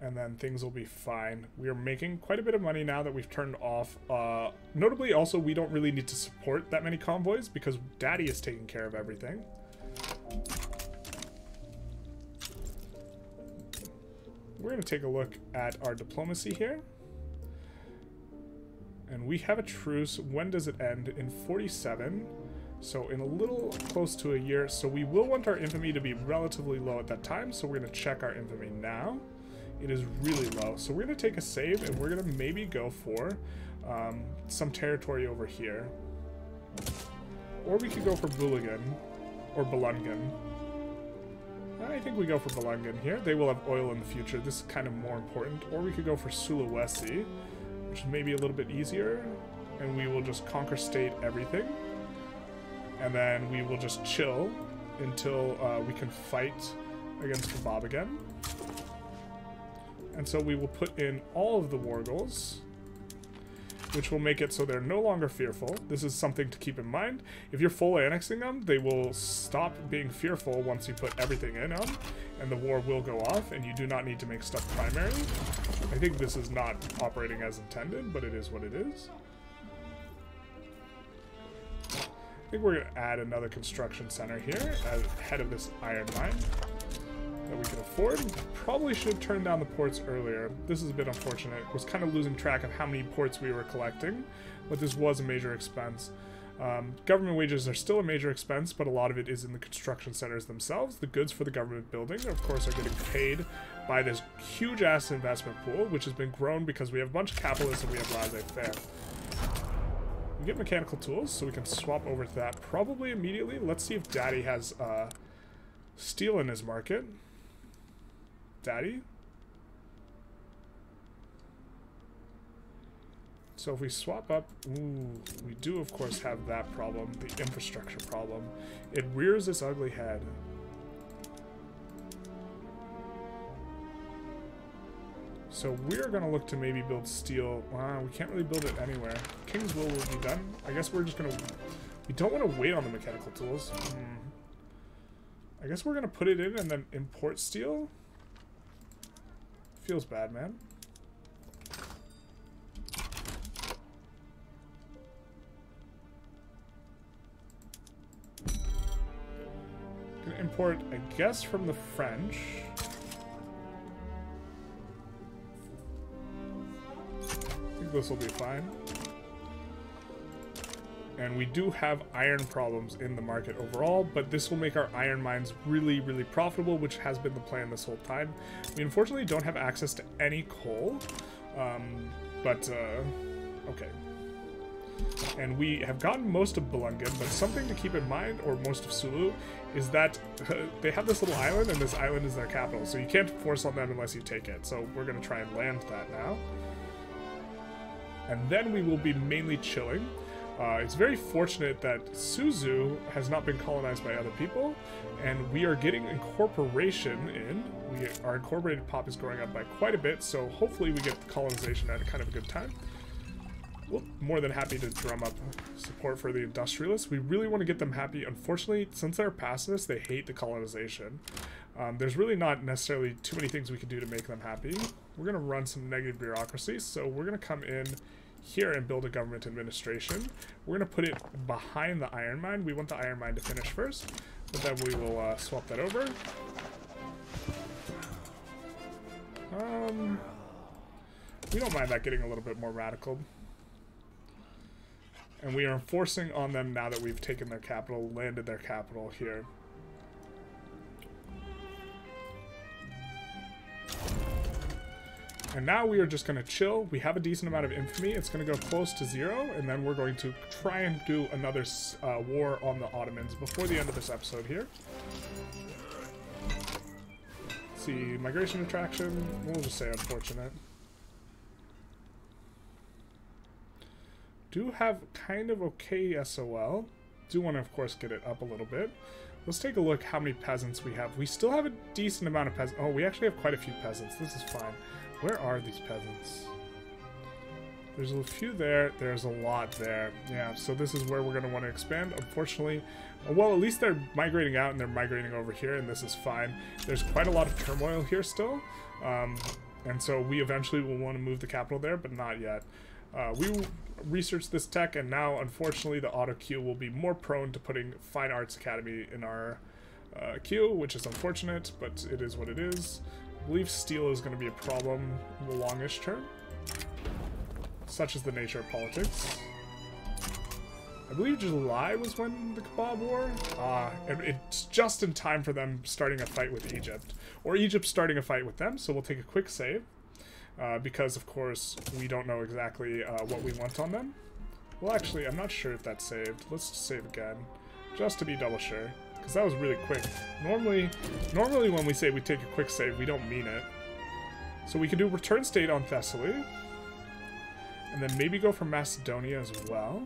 And then things will be fine. We are making quite a bit of money now that we've turned off. Uh, notably, also, we don't really need to support that many convoys because Daddy is taking care of everything. We're going to take a look at our diplomacy here. And we have a truce. When does it end? In forty-seven. So in a little close to a year. So we will want our infamy to be relatively low at that time. So we're going to check our infamy now. It is really low, so we're gonna take a save and we're gonna maybe go for um, some territory over here, or we could go for Buligan or Belungan. I think we go for Belungan here. They will have oil in the future. This is kind of more important. Or we could go for Sulawesi, which is maybe a little bit easier, and we will just conquer state everything, and then we will just chill until uh, we can fight against the Bob again. And so we will put in all of the wargles, which will make it so they're no longer fearful. This is something to keep in mind. If you're full annexing them, they will stop being fearful once you put everything in them, and the war will go off, and you do not need to make stuff primary. I think this is not operating as intended, but it is what it is. I think we're going to add another construction center here ahead of this iron mine that we could afford. Probably should have turned down the ports earlier. This is a bit unfortunate. Was kind of losing track of how many ports we were collecting, but this was a major expense. Um, government wages are still a major expense, but a lot of it is in the construction centers themselves. The goods for the government building, of course, are getting paid by this huge ass investment pool, which has been grown because we have a bunch of capitalists and we have laissez-faire. We get mechanical tools, so we can swap over to that probably immediately. Let's see if Daddy has uh, steel in his market. Daddy. So if we swap up, ooh, we do of course have that problem, the infrastructure problem. It rears its ugly head. So we're gonna look to maybe build steel. Wow, we can't really build it anywhere. King's Will will be done. I guess we're just gonna, we don't want to wait on the mechanical tools. Mm. I guess we're gonna put it in and then import steel. Feels bad, man. Gonna import, I guess, from the French. I think this will be fine. And we do have iron problems in the market overall, but this will make our iron mines really, really profitable, which has been the plan this whole time. We unfortunately don't have access to any coal, um, but, uh, okay. And we have gotten most of Belungan, but something to keep in mind, or most of Sulu, is that uh, they have this little island, and this island is their capital, so you can't force on them unless you take it. So we're going to try and land that now. And then we will be mainly chilling. Uh, it's very fortunate that Susu has not been colonized by other people, and we are getting incorporation in. We, our incorporated pop is growing up by quite a bit, so hopefully we get the colonization at kind of a good time. We're more than happy to drum up support for the industrialists. We really want to get them happy. Unfortunately, since they're past this, they hate the colonization. Um, there's really not necessarily too many things we can do to make them happy. We're going to run some negative bureaucracy, so we're going to come in here and build a government administration. We're going to put it behind the iron mine. We want the iron mine to finish first, but then we will uh, swap that over. Um, we don't mind that getting a little bit more radical. And we are enforcing on them now that we've taken their capital, landed their capital here. And now we are just going to chill. We have a decent amount of infamy. It's going to go close to zero, and then we're going to try and do another uh, war on the Ottomans before the end of this episode here. Let's see, migration attraction, we'll just say unfortunate. Do have kind of okay S O L. Do want to, of course, get it up a little bit. Let's take a look how many peasants we have. We still have a decent amount of peasants. Oh, we actually have quite a few peasants. This is fine. Where are these peasants? There's a few there. There's a lot there. Yeah, so this is where we're going to want to expand. Unfortunately, well, at least they're migrating out and they're migrating over here, and this is fine. There's quite a lot of turmoil here still. Um, and so we eventually will want to move the capital there, but not yet. Uh, we researched this tech, and now, unfortunately, the auto queue will be more prone to putting Fine Arts Academy in our uh, queue, which is unfortunate, but it is what it is. I believe steel is going to be a problem in the longish term. Such is the nature of politics. I believe July was when the Kebab War. Ah, and it's just in time for them starting a fight with Egypt. Or Egypt starting a fight with them, so we'll take a quick save. Uh, because, of course, we don't know exactly uh, what we want on them. Well, actually, I'm not sure if that's saved. Let's save again, just to be double sure. Because that was really quick. Normally, normally when we say we take a quick save, we don't mean it. So we can do return state on Thessaly. And then maybe go for Macedonia as well.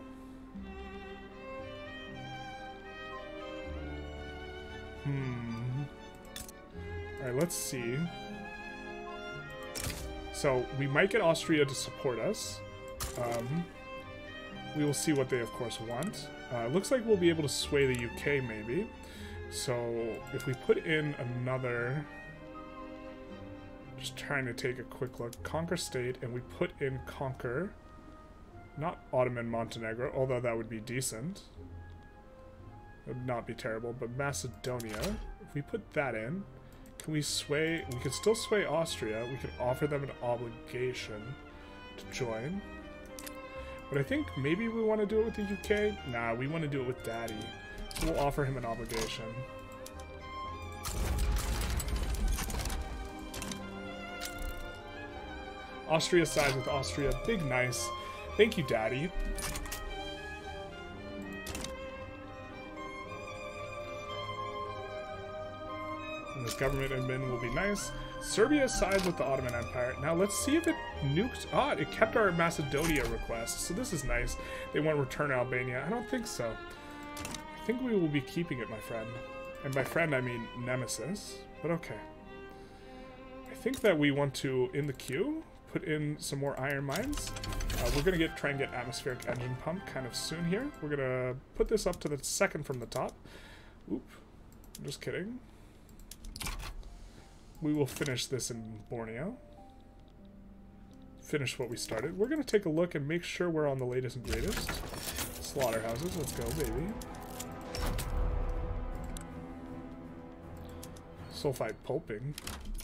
Hmm. Alright, let's see. So, we might get Austria to support us. Um, we will see what they, of course, want. Uh, looks like we'll be able to sway the U K, maybe. So, if we put in another... Just trying to take a quick look. Conquer state, and we put in conquer. Not Ottoman Montenegro, although that would be decent. It would not be terrible, but Macedonia. If we put that in, can we sway... We can still sway Austria. We can offer them an obligation to join. But I think maybe we want to do it with the U K. Nah, we want to do it with Daddy. So we'll offer him an obligation. Austria sides with Austria. Big nice. Thank you, Daddy. And this government admin will be nice. Serbia sides with the Ottoman Empire. Now let's see if it nuked. Ah, it kept our Macedonia request. So this is nice. They want to return to Albania. I don't think so. I think we will be keeping it, my friend. And by friend, I mean nemesis. But okay. I think that we want to, in the queue... Put in some more iron mines. Uh, we're gonna get try and get atmospheric engine pump kind of soon here. We're gonna put this up to the second from the top. Oop, I'm just kidding. We will finish this in Borneo. Finish what we started. We're gonna take a look and make sure we're on the latest and greatest. Slaughterhouses, let's go, baby. Sulfite pulping.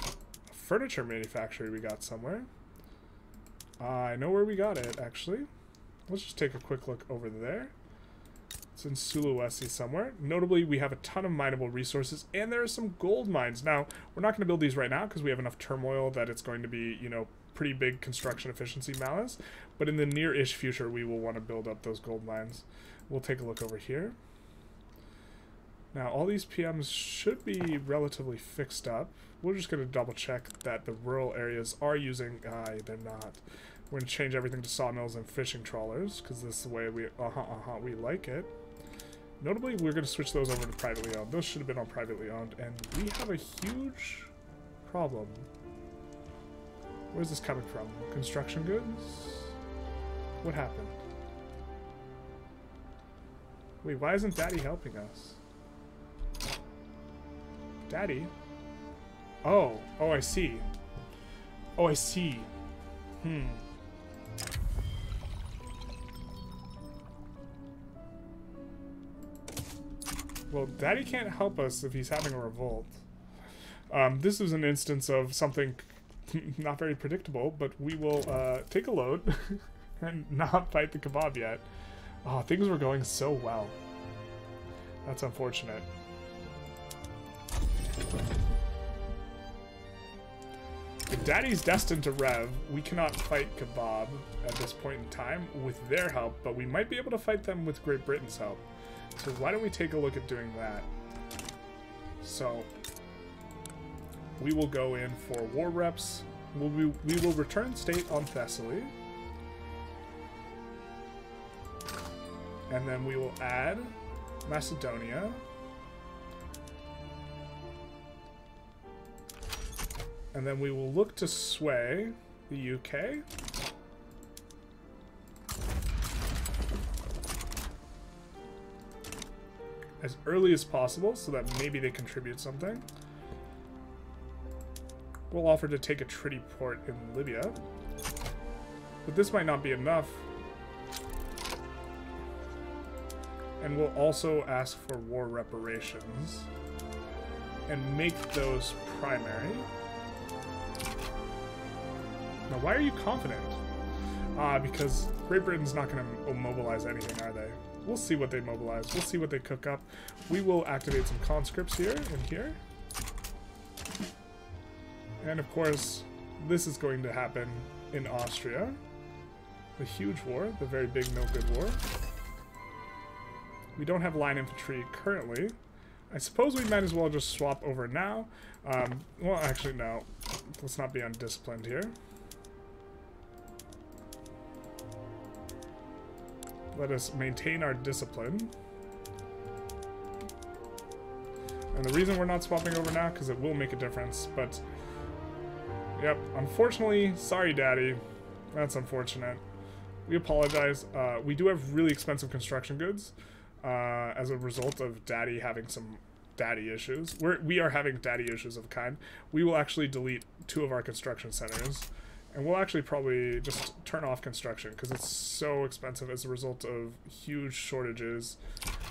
A furniture manufactory we got somewhere. Uh, I know where we got it, actually. Let's just take a quick look over there. It's in Sulawesi somewhere. Notably, we have a ton of mineable resources, and there are some gold mines. Now, we're not going to build these right now because we have enough turmoil that it's going to be, you know, pretty big construction efficiency malice. But in the near-ish future, we will want to build up those gold mines. We'll take a look over here. Now, all these P Ms should be relatively fixed up. We're just going to double-check that the rural areas are using... Aye, they're not. We're going to change everything to sawmills and fishing trawlers, because this is the way we... Uh-huh, uh-huh, we like it. Notably, we're going to switch those over to privately owned. Those should have been all privately owned, and we have a huge problem. Where's this coming from? Construction goods? What happened? Wait, why isn't Daddy helping us? Daddy? Oh. Oh, I see. Oh, I see. Hmm. Well, Daddy can't help us if he's having a revolt. Um, this is an instance of something not very predictable, but we will uh, take a load and not fight the kebab yet. Oh, things were going so well. That's unfortunate. If Daddy's destined to rev, we cannot fight Kebab at this point in time with their help, but we might be able to fight them with Great Britain's help. So why don't we take a look at doing that? So, we will go in for war reps. We'll be, we will return state on Thessaly. And then we will add Macedonia. And then we will look to sway the U K. as early as possible so that maybe they contribute something. We'll offer to take a treaty port in Libya. But this might not be enough. And we'll also ask for war reparations. And make those primary. Now, why are you confident? Ah, uh, because Great Britain's not going to mobilize anything, are they? We'll see what they mobilize. We'll see what they cook up. We will activate some conscripts here and here. And of course, this is going to happen in Austria. The huge war, the very big no-good war. We don't have line infantry currently. I suppose we might as well just swap over now. Um, well, actually, no. Let's not be undisciplined here. Let us maintain our discipline. And the reason we're not swapping over now, because it will make a difference, but... Yep, unfortunately, sorry daddy. That's unfortunate. We apologize. Uh, we do have really expensive construction goods uh, as a result of daddy having some daddy issues. We're, we are having daddy issues of a kind. We will actually delete two of our construction centers. And we'll actually probably just turn off construction because it's so expensive as a result of huge shortages.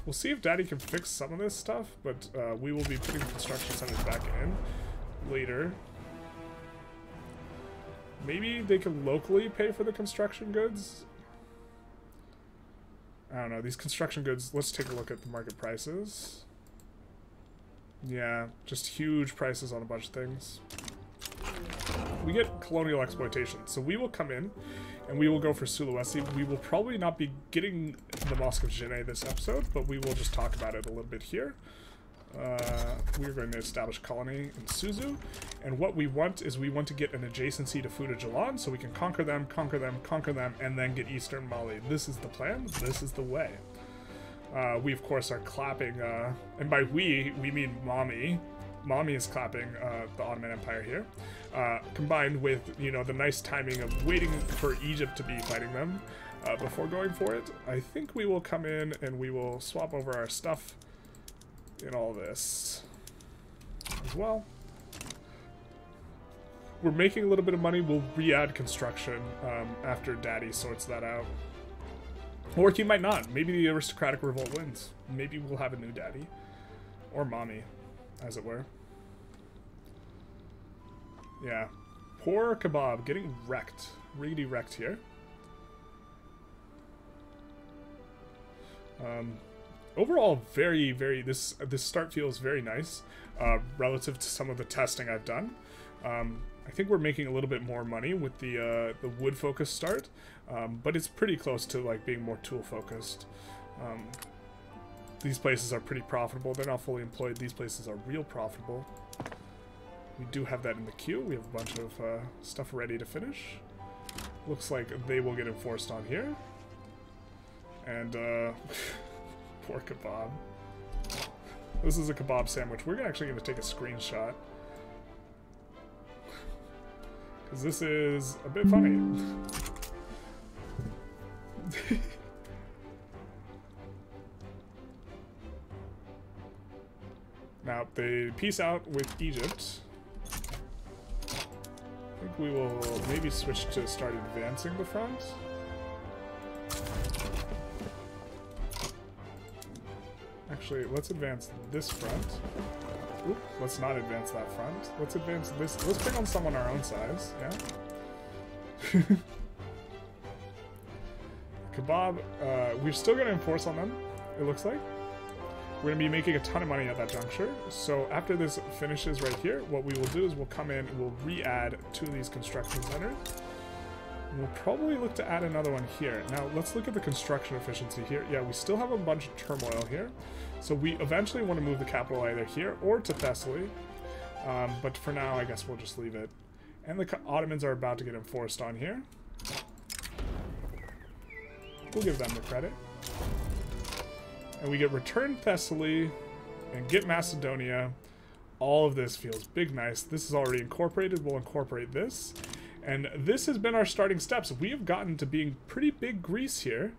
We'll see if daddy can fix some of this stuff, but uh, we will be putting construction centers back in later. Maybe they can locally pay for the construction goods? I don't know. These construction goods, let's take a look at the market prices. Yeah, just huge prices on a bunch of things. We get colonial exploitation, so we will come in and we will go for Sulawesi. We will probably not be getting the Mosque of Genet this episode, but we will just talk about it a little bit here. Uh, we're going to establish colony in Susu, and what we want is we want to get an adjacency to Futa Jalan so we can conquer them, conquer them, conquer them, and then get Eastern Mali. This is the plan, this is the way. Uh, we of course are clapping, uh, and by we, we mean mommy. Mommy is clapping uh, the Ottoman Empire here, uh, combined with, you know, the nice timing of waiting for Egypt to be fighting them uh, before going for it. I think we will come in and we will swap over our stuff in all this as well. We're making a little bit of money. We'll re-add construction um, after daddy sorts that out. Or he might not. Maybe the aristocratic revolt wins. Maybe we'll have a new daddy. Or mommy, as it were. Yeah. Poor kebab getting wrecked. Really wrecked here. Um... Overall, very, very, this this start feels very nice uh, relative to some of the testing I've done. Um, I think we're making a little bit more money with the uh, the wood focused start, um, but it's pretty close to like being more tool focused. Um, these places are pretty profitable. They're not fully employed. These places are real profitable. We do have that in the queue. We have a bunch of uh, stuff ready to finish. Looks like they will get enforced on here. And... Uh, Poor kebab. This is a kebab sandwich. We're actually going to take a screenshot. Because this is a bit funny. Now, they peace out with Egypt. I think we will maybe switch to start advancing the front. Actually, let's advance this front. Oop, let's not advance that front. Let's advance this. Let's bring on someone our own size, yeah? Kebab, uh, we're still going to enforce on them, it looks like. We're going to be making a ton of money at that juncture. So after this finishes right here, what we will do is we'll come in, we'll re-add two of these construction centers. We'll probably look to add another one here. Now, let's look at the construction efficiency here. Yeah, we still have a bunch of turmoil here. So we eventually want to move the capital either here or to Thessaly. Um, but for now, I guess we'll just leave it. And the Ottomans are about to get enforced on here. We'll give them the credit. And we get return Thessaly and get Macedonia. All of this feels big nice. This is already incorporated. We'll incorporate this. And this has been our starting steps. We have gotten to being pretty big Greece here.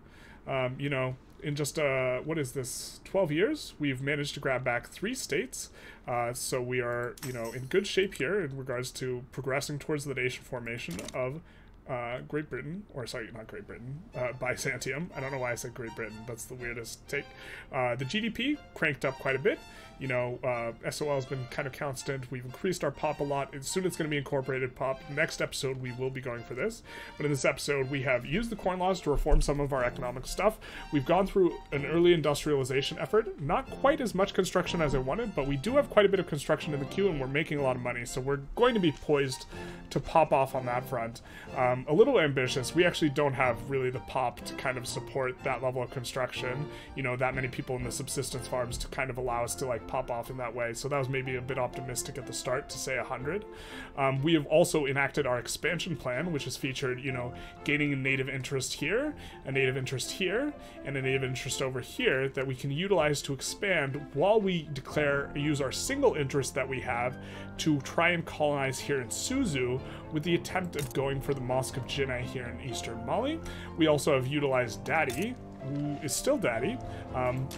Um, you know, in just, uh, what is this, twelve years, we've managed to grab back three states. Uh, so we are, you know, in good shape here in regards to progressing towards the nation formation of uh, Great Britain, or sorry, not Great Britain, uh, Byzantium. I don't know why I said Great Britain. That's the weirdest take. Uh, the G D P cranked up quite a bit. You know, uh, S O L has been kind of constant. We've increased our pop a lot. And soon it's going to be incorporated pop. Next episode, we will be going for this. But in this episode, we have used the Corn Laws to reform some of our economic stuff. We've gone through an early industrialization effort. Not quite as much construction as I wanted, but we do have quite a bit of construction in the queue, and we're making a lot of money. So we're going to be poised to pop off on that front. Um, a little ambitious. We actually don't have really the pop to kind of support that level of construction. You know, that many people in the subsistence farms to kind of allow us to, like, pop off in that way. So that was maybe a bit optimistic at the start to say one hundred. Um, we have also enacted our expansion plan, which has featured, you know, gaining a native interest here, a native interest here, and a native interest over here that we can utilize to expand while we declare, use our single interest that we have to try and colonize here in Susu with the attempt of going for the Mosque of Jinnah here in Eastern Mali. We also have utilized Daddy, who is still Daddy, um,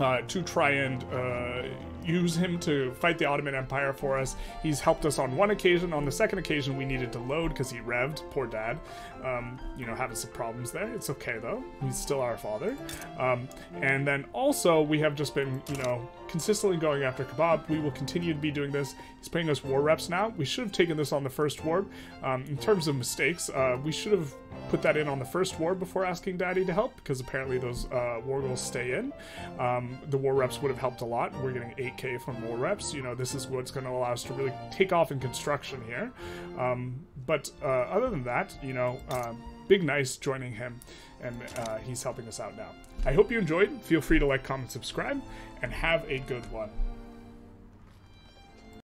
Uh, to try and uh, use him to fight the Ottoman Empire for us. He's helped us on one occasion. On the second occasion, we needed to load because he revved. Poor dad. Um, you know, having some problems there. It's okay, though. He's still our father. Um, and then also, we have just been, you know, consistently going after Kebab. We will continue to be doing this. He's paying us war reps now. We should have taken this on the first war. Um, in terms of mistakes, uh, we should have put that in on the first war before asking Daddy to help, because apparently those uh, war goals stay in. Um, the war reps would have helped a lot. We're getting eight K from war reps. You know, this is what's going to allow us to really take off in construction here. Um, but uh, other than that, you know, um, big nice joining him, and uh, he's helping us out now. I hope you enjoyed. Feel free to like, comment, subscribe, and have a good one.